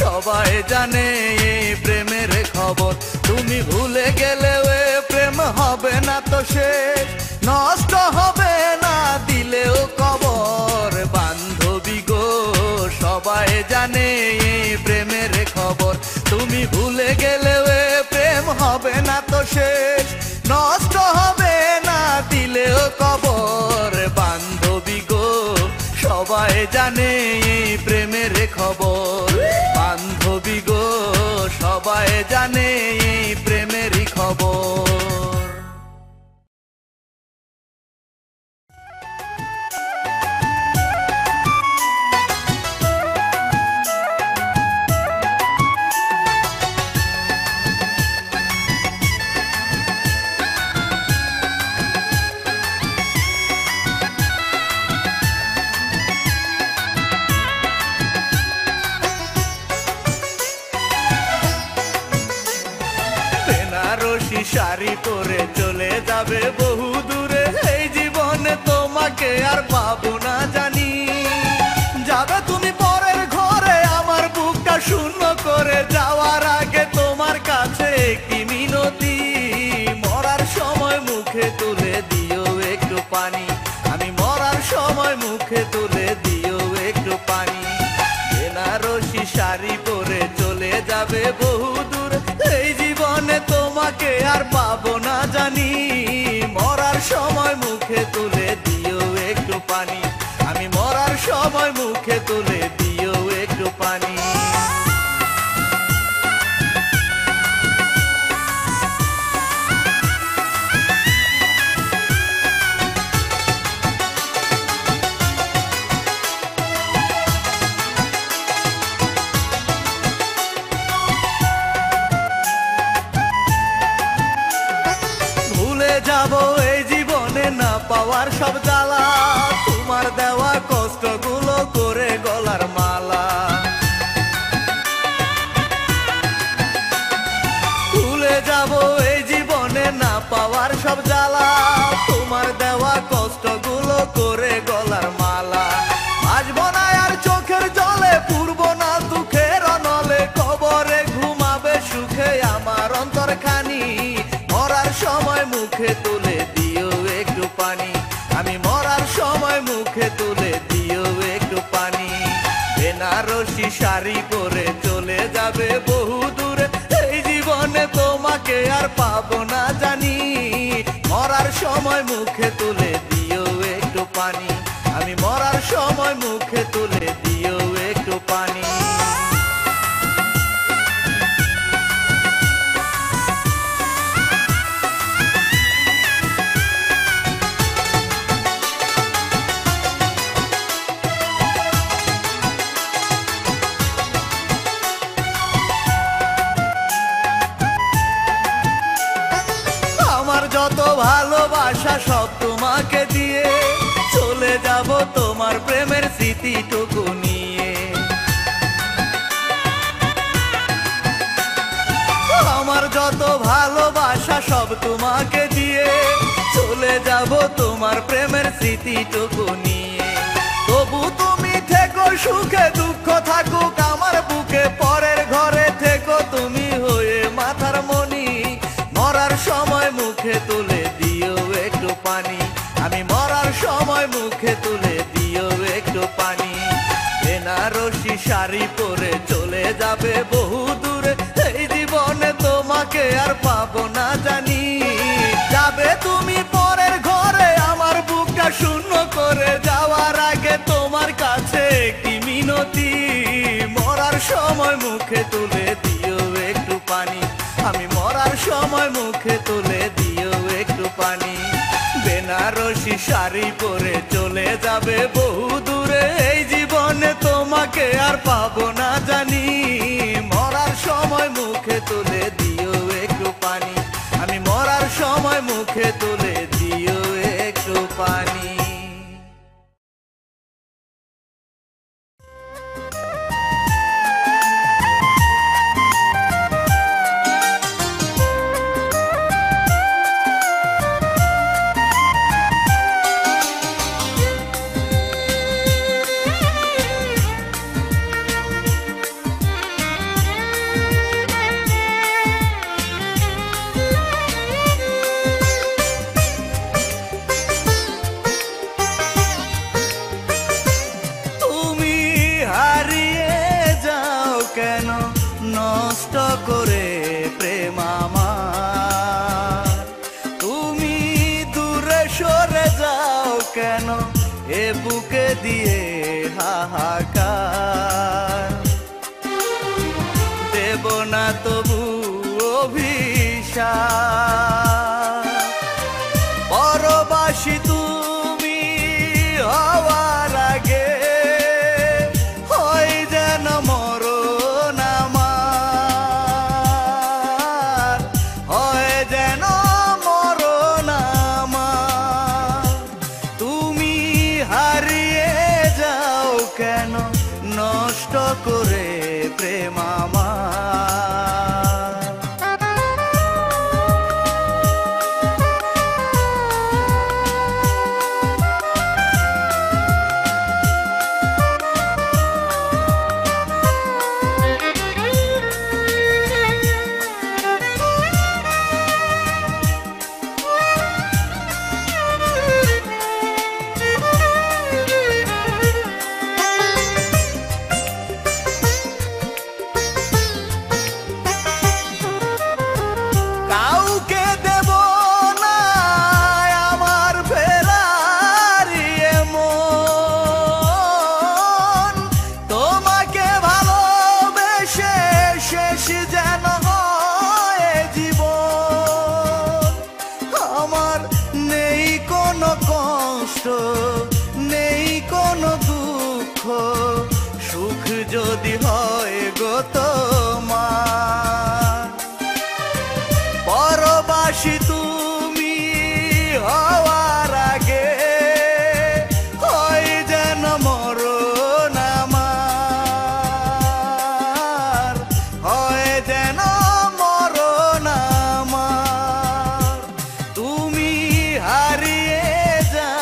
সবাই জানে এই প্রেমের খবর। তুমি ভুলে গেলে প্রেম হবে না তো শেষ, নষ্ট হবে না দিলেও কবর, বান্ধবী গো সবাই জানে এই প্রেমের খবর। তুমি ভুলে গেলে প্রেম হবে না তো শেষ, নষ্ট হবে না দিলেও কবর, বান্ধবী গো সবাই জানে এই প্রেমের খবর। বান্ধবী গো সবাই জানে এই প্রেমেরই খবর। একটি শাড়ি পরে চলে যাবে বহু দূরে। এই জীবনে তোমাকে আর পাবো না জানি, যাবে তুমি পরের ঘরে আমার বুকটা শূন্য করে। যাওয়ার আগে তোমার কাছে একটি মিনতি, মরার সময় মুখে তুলে দিও একটু পানি। আমি মরার সময় মুখে তুলে দিও একটু পানি। বেনারসি শাড়ি পরে চলে যাবে বহু দূর, এই জীবনে তোমাকে আর পাবো না জানি। মরার সময় মুখে তুলে দিও একটু পানি। আমি মরার সময় মুখে তুলে দিও একটু পানি। না পাওয়ার সব জ্বালা, তোমার দেওয়া কষ্টগুলো করে গলার মালা। ভুলে যাব এই জীবনে না পাওয়ার সব জ্বালা, তোমার দেওয়া কষ্টগুলো করে গলার মালা। বাঁচব না আর চোখের জলে, পূর্ব না দুঃখের নলে। কবরে ঘুমাবে সুখে আমার অন্তরখানি। মরার সময় মুখে তুলে দিও একটু পানি। আমি মরার সময় মুখে তুলে দিও একটু পানি। বেনারসি শাড়ি পরে চলে যাবে বহু দূরে, এই জীবনে তোমাকে আর পাবো না জানি। মরার সময় মুখে তুলে দিও একটু পানি। আমি মরার সময় মুখে তুলে দিও একটু পানি। যত ভালোবাসা সব তোমাকে দিয়ে চলে যাব, তোমার প্রেমের স্মৃতিটুকু নিয়ে। আমার যত ভালোবাসা সব তোমাকে দিয়ে চলে যাব, তোমার প্রেমের স্মৃতিটুকু নিয়ে। তবু তুমি থেকো সুখে, দুঃখ থাকুক আমার বুকে। পরের ঘরে থেকো তুমি হয়ে মাথার মনি। মরার সময় মুখে তুলে দিও একটু পানি। আমি মরার সময় মুখে তুলে দিও একটু পানি। বেনারসি শাড়ি পরে চলে যাবে বহু দূরে, এই জীবনে তোমাকে আর পাবো না জানি। যাবে তুমি পরের ঘরে আমার বুকটা শূন্য করে। যাওয়ার আগে তোমার কাছে একটি মিনতি, মরার সময় মুখে তুলে দিও একটু পানি। আমি মরার সময় মুখে তুলে দিও একটু পানি। বেনারসি শাড়ি পরে চলে যাবে বহু দূরে, এই জীবনে তোমাকে আর পাবো না জানি। মরার সময় মুখে তুলে দিও একটু পানি। আমি মরার সময় মুখে তুলে দিও একটু পানি। গো তোমার পরবাসী তুমি হওয়ার আগে হয় যেন মরণ আমার, হয় যেন মরণ আমার। তুমি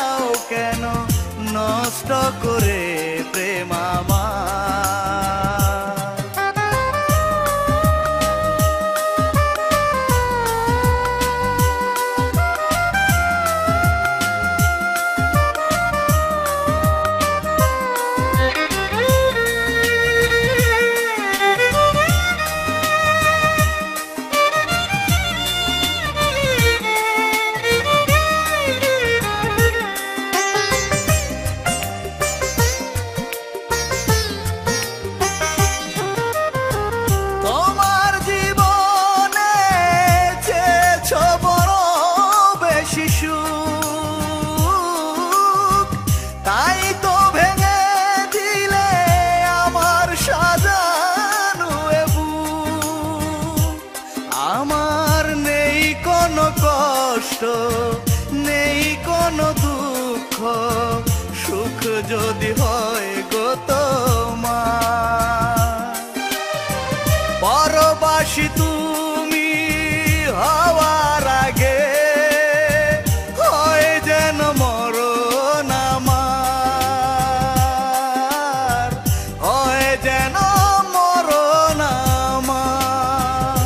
হারিয়ে যাও কেন, নষ্ট করে প্রেম নেই কোনো দুঃখ, সুখ যদি হয় গো তোমার পরবাসী তুমি হওয়ার আগে হয় যেন মরণ আমার, হয় যেন মরণ আমার।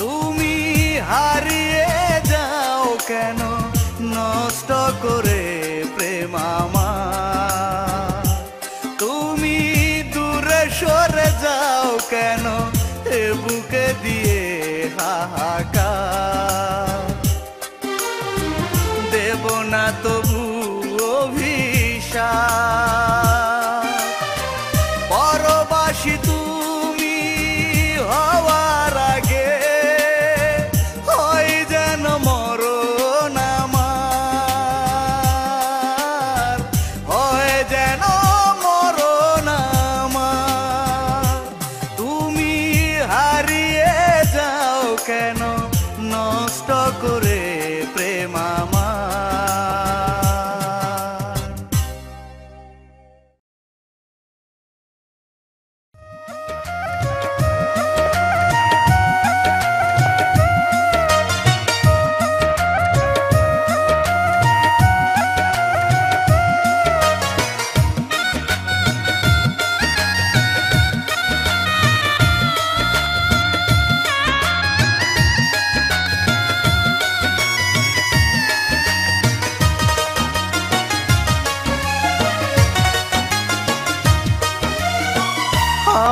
তুমি হারিয়ে কেন নষ্ট করে প্রেম আমার, তুমি দূরে সরে যাও কেন এ বুকে দিয়ে হাহাকার। দেব না তবু অভিশাপ পরবাসী তুমি হওয়ার আগে হয় যেন মরণ কেন নষ্ট করে প্রেম আমার।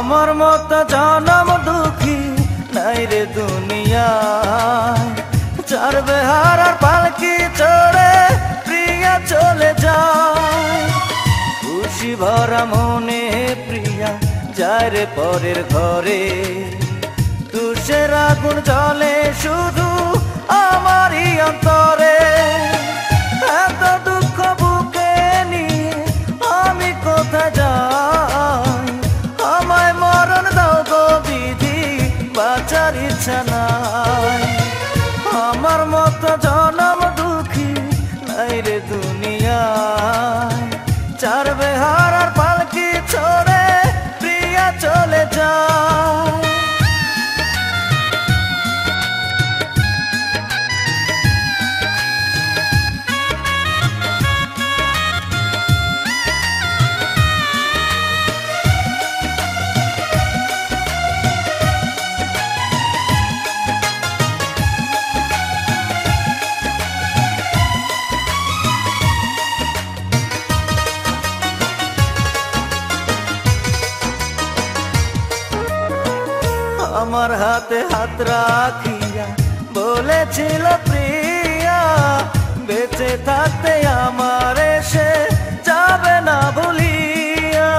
আমার মতো জনম দুঃখী নাই রে দুনিয়া, চার বেহারার পালকি চড়ে প্রিয়া চলে যায়, খুশি ভরা মনে প্রিয়া যায় রে পরের ঘরে, তুষের আগুন জ্বলে শুধু আমারই অন্তরে। এত দুঃখ বুকে নিয়ে আমি কোথায় যাই, আমার মতো জনম দুঃখী নাই রে দুনিয়া, চার বেহারার পালকি ছোড়ে প্রিয়া চলে যায়। আমার হাতে হাত রাখিয়া বলেছিল প্রিয়া, বেঁচে থাকতে আমার এসে যাবে না ভুলিয়া।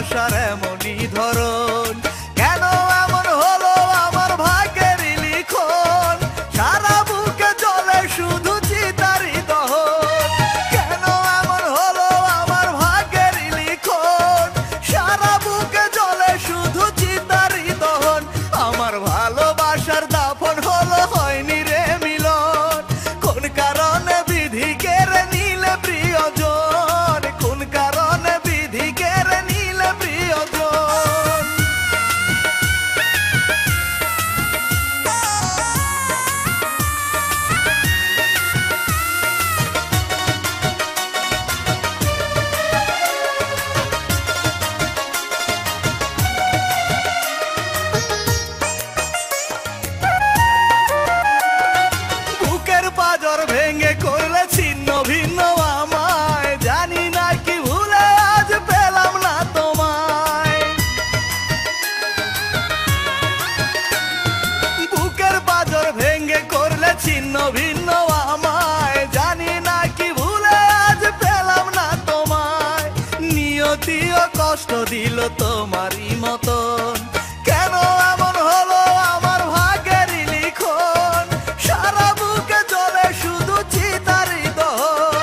ভালোবাসার এমনই ধরন। কেন এমন হলো আমার ভাগ্যের লিখন, সারা বুকে জ্বলে শুধু চিতারি দহন। কেন এমন হলো আমার ভাগ্যের লিখন, সারা বুকে জ্বলে শুধু চিতারি দহন। আমার ভালোবাসার দাফন হলো হয়নি রে মিলন, কোন কারণে বিধি কেড়ে নিলে প্রিয়জন, কোন কারণে বিধি কেড়ে নিলে প্রিয়জন। বুকের পাজর ভেঙে করলে ছিন্ন ভিন্ন আমায়, জানি না কি ভুলে আজ পেলাম না তোমায়। বুকের পাজর ভেঙে করলে ছিন্ন ভিন্ন আমায়, জানি না কি ভুলে আজ পেলাম না তোমায়। নিয়তিও কষ্ট দিল তোমারই মতন, কেন এমন হলো আমার ভাগ্যের লিখন, সারা বুকে জ্বলে শুধু চিতারি দহন।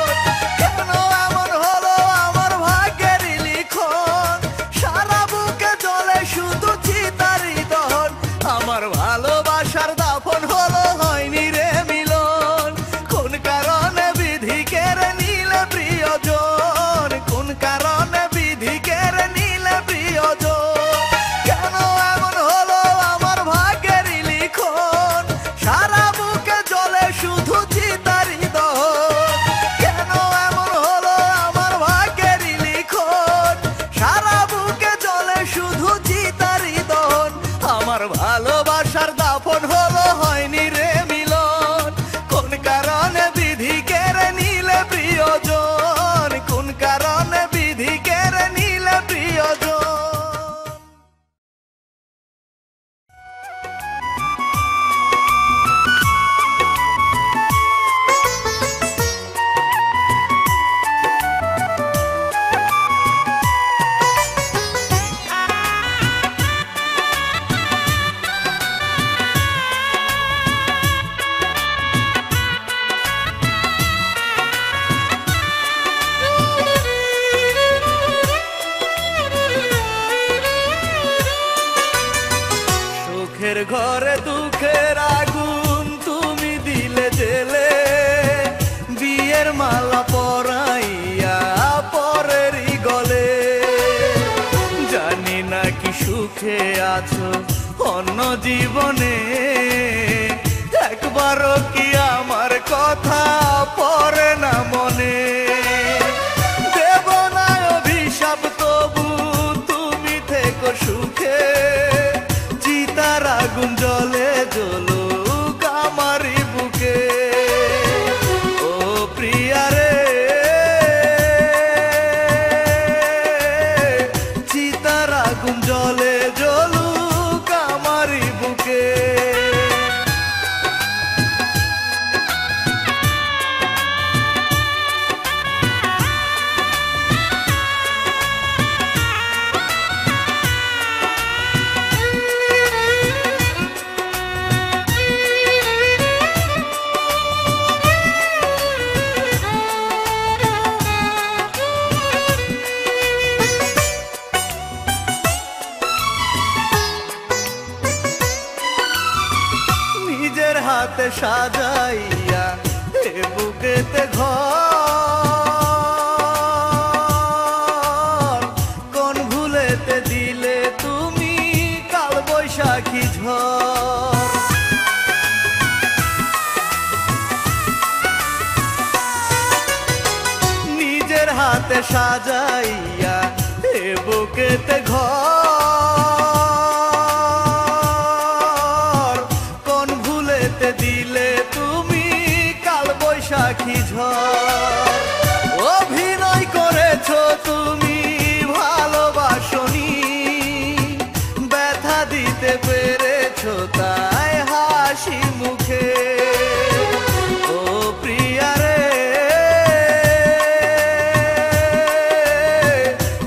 কেন এমন হলো আমার ভাগ্যের লিখন, সারা বুকে জ্বলে শুধু চিতারি দহন। আমার ভালোবাসার দাফন হলো হয়নি রে মিলন, কোন কারণে বিধি কেড়ে নিলে প্রিয়জন, কোন কারণে বিধি কেড়ে নিলে প্রিয়জন। কেন এমন হলো আমার ভাগ্যের লিখন, সারা বুকে জ্বলে শুধু চিতারি দহন। কেন এমন হলো আমার ভাগ্যের লিখন, সারা বুকে জ্বলে শুধু চিতারি দহন। আমার ভালোবাসার দাফন হলো হয়নি রে মিলন, কোন কারণে বিধি কেড়ে নিলে প্রিয়জন, কোন কারণে বিধি কেড়ে নিলে প্রিয়জন। সুখের ঘরে দুঃখের আগুন তুমি দিলে জেলে, বিয়ের মালা পরাইয়া পরেরই গলে। জানি না কি সুখে আছো অন্য জীবনে, একবারও কি আমার কথা পড়ে না মনে। দেব না অভিশাপ তবু তুমি থেকো সুখে, আগুন জলে জ্বলুক আমারই বুকে। ও প্রিয়া রে, চিতার আগুন জলে জ্বলুক আমারই বুকে। হাতে সাজাইয়া এ বুকেতে ঘর, কোন ভুলেতে দিলে তুমি কাল বৈশাখী ঝড়। নিজের হাতে সাজাইয়া এ বুকেতে ঘর, দিলে তুমি কাল বৈশাখী ঝড়। অভিনয় করেছ তুমি ভালোবাসনি, ব্যথা দিতে পেরেছ তাই হাসি মুখে। ও প্রিয়া রে,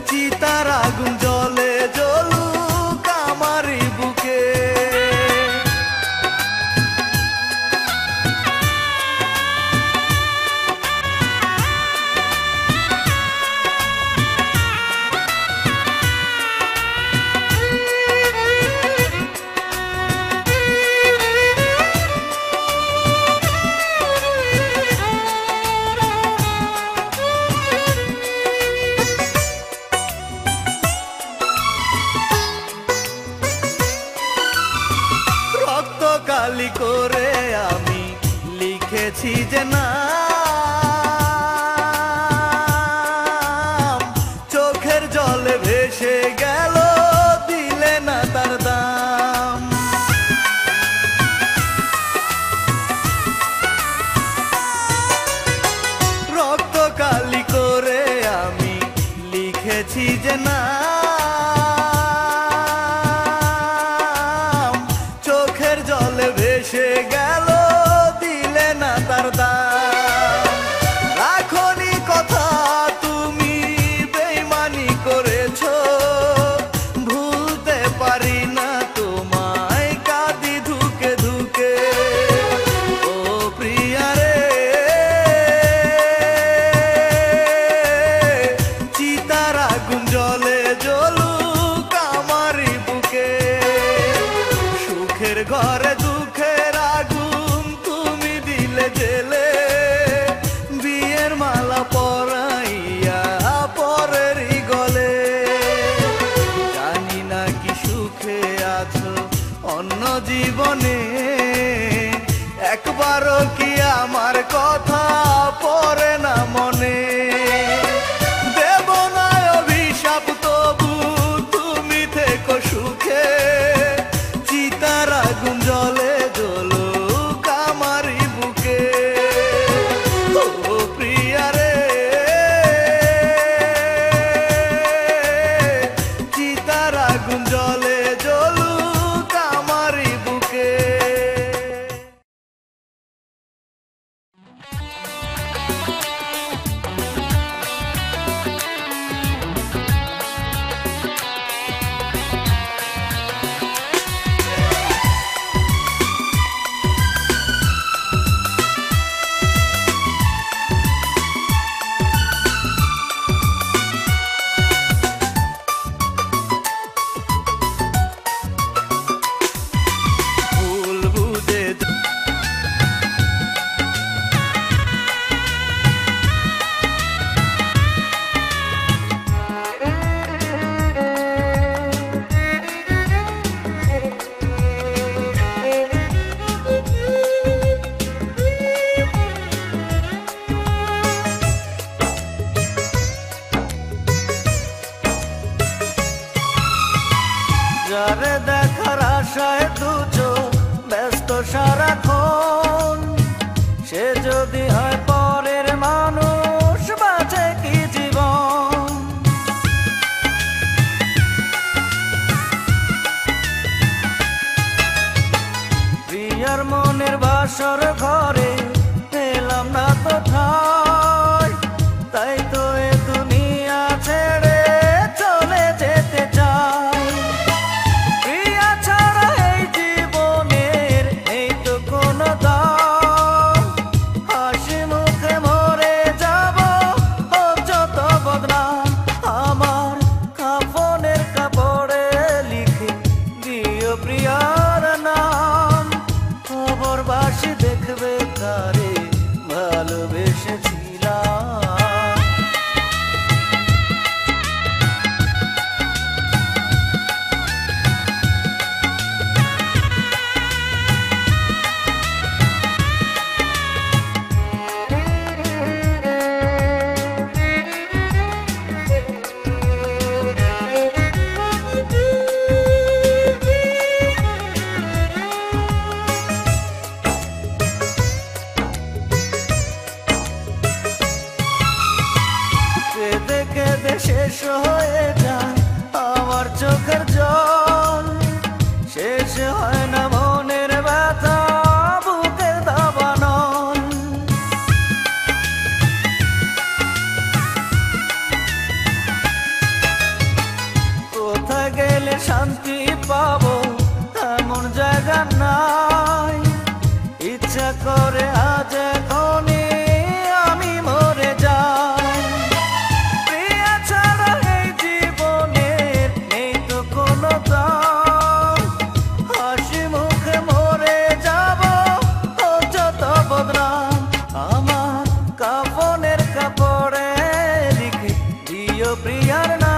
চিতার আগুন জ্বল খালি করে আমি লিখেছি যে না চোখের জলে ভেসে গেল দিলে না তার দাম রক্ত কালি করে আমি লিখেছি যে না ঘরে দুঃখের আগুন তুমি দিলে জেলে বিয়ের মালা পরাইয়া পরেরই গলে জানি না কি সুখে আছো অন্য জীবনে একবারও কি আমার কথা পড়ে না মনে দেখার আশায় দুজো ব্যস্ত সারাক্ষণ সে যদি হয় পরের মানুষ বাঁচে কি জীবন প্রিয়ার মনের বাসর ঘরে পেলাম না তো ঠাঁই তাই তো এ দুনিয়া ছেড়ে চলে যেতে চাই শান্তি পাবো এমন জায়গা নাই ইচ্ছা করে আজ এখনই আমি মরে যাই প্রিয়া ছাড়া এই জীবনের নেই তো কোনো দাম হাসি মুখে মরে যাব ও যত বদনাম আমার কাফনের কাপড়ে লিখে দিও প্রিয়ার নাম।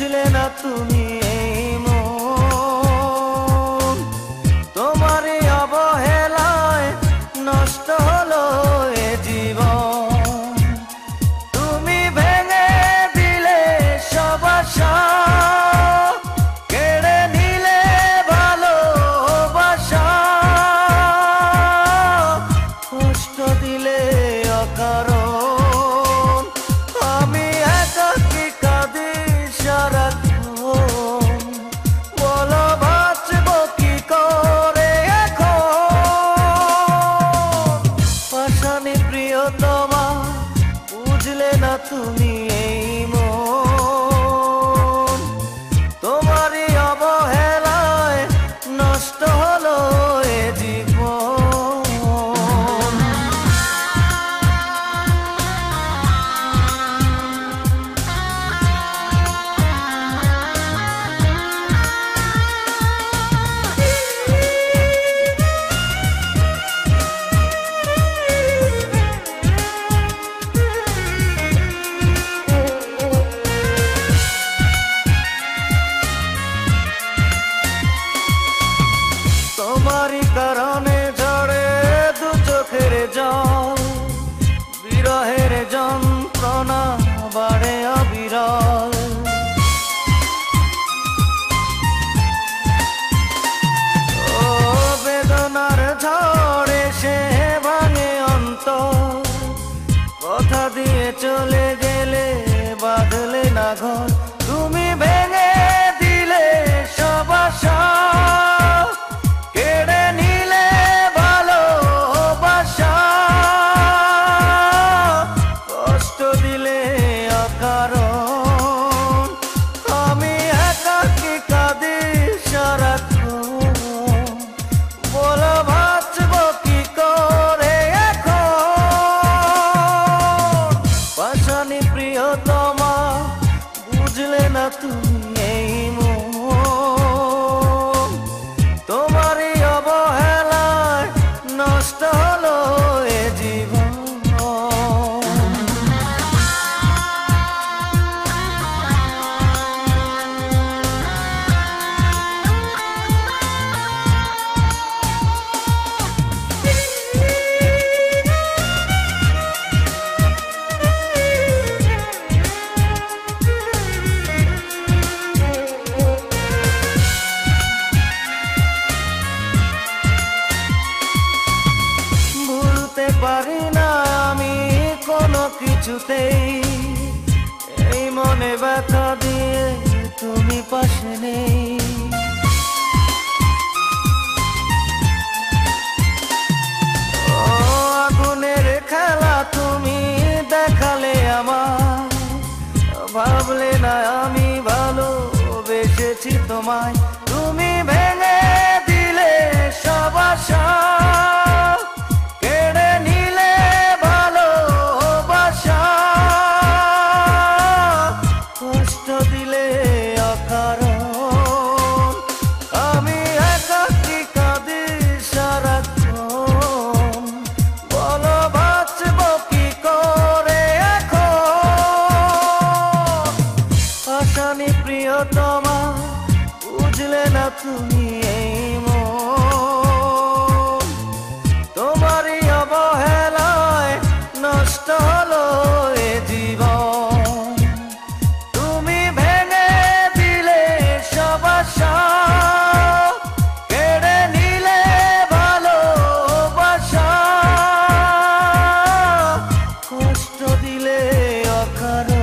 বুঝলে না তুমি এই মন তোমার অবহেলায় নষ্ট হলো এ জীবন। তুমি ভেঙে দিলে সব আশা, কেড়ে নিলে ভালোবাসা, কষ্ট দিলে অকারণ। তুমি এই মন তোমারই অবহেলায় নষ্ট হলো এ জীবন। তোমারই কারণে ঝরে দু চোখের জল, বিরহের যন্ত্রণা বাড়ে অবিরল। ও বেদনার ঝড়ে সে ভাঙে অন্তর, কথা দিয়ে চলে গেলে বাঁধলে না ঘর। তুমি ভেঙে দিলে সব আশা, প্রিয়তমা বুঝলে না তুমি এই মন তোমারই অবহেলায় নষ্ট হলো এ জীবন। পারি না আমি কোনো কিছুতেই এই মনে ব্যথা দিয়ে তুমি পাশে নেই। ও আগুনের খেলা তুমি দেখালে আমার, ভাবলে না আমি ভালোবেসেছি তোমায়। তুমি ভেঙে দিলে সব আশা, প্রিয়তমা বুঝলে না তুমি এই মন তোমারই অবহেলায় নষ্ট হলো এ জীবন। তুমি ভেঙে দিলে সব আশা, কেড়ে নিলে ভালোবাসা, কষ্ট দিলে অকারণ।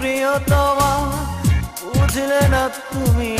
প্রিয়তমা বুঝলে না তুমি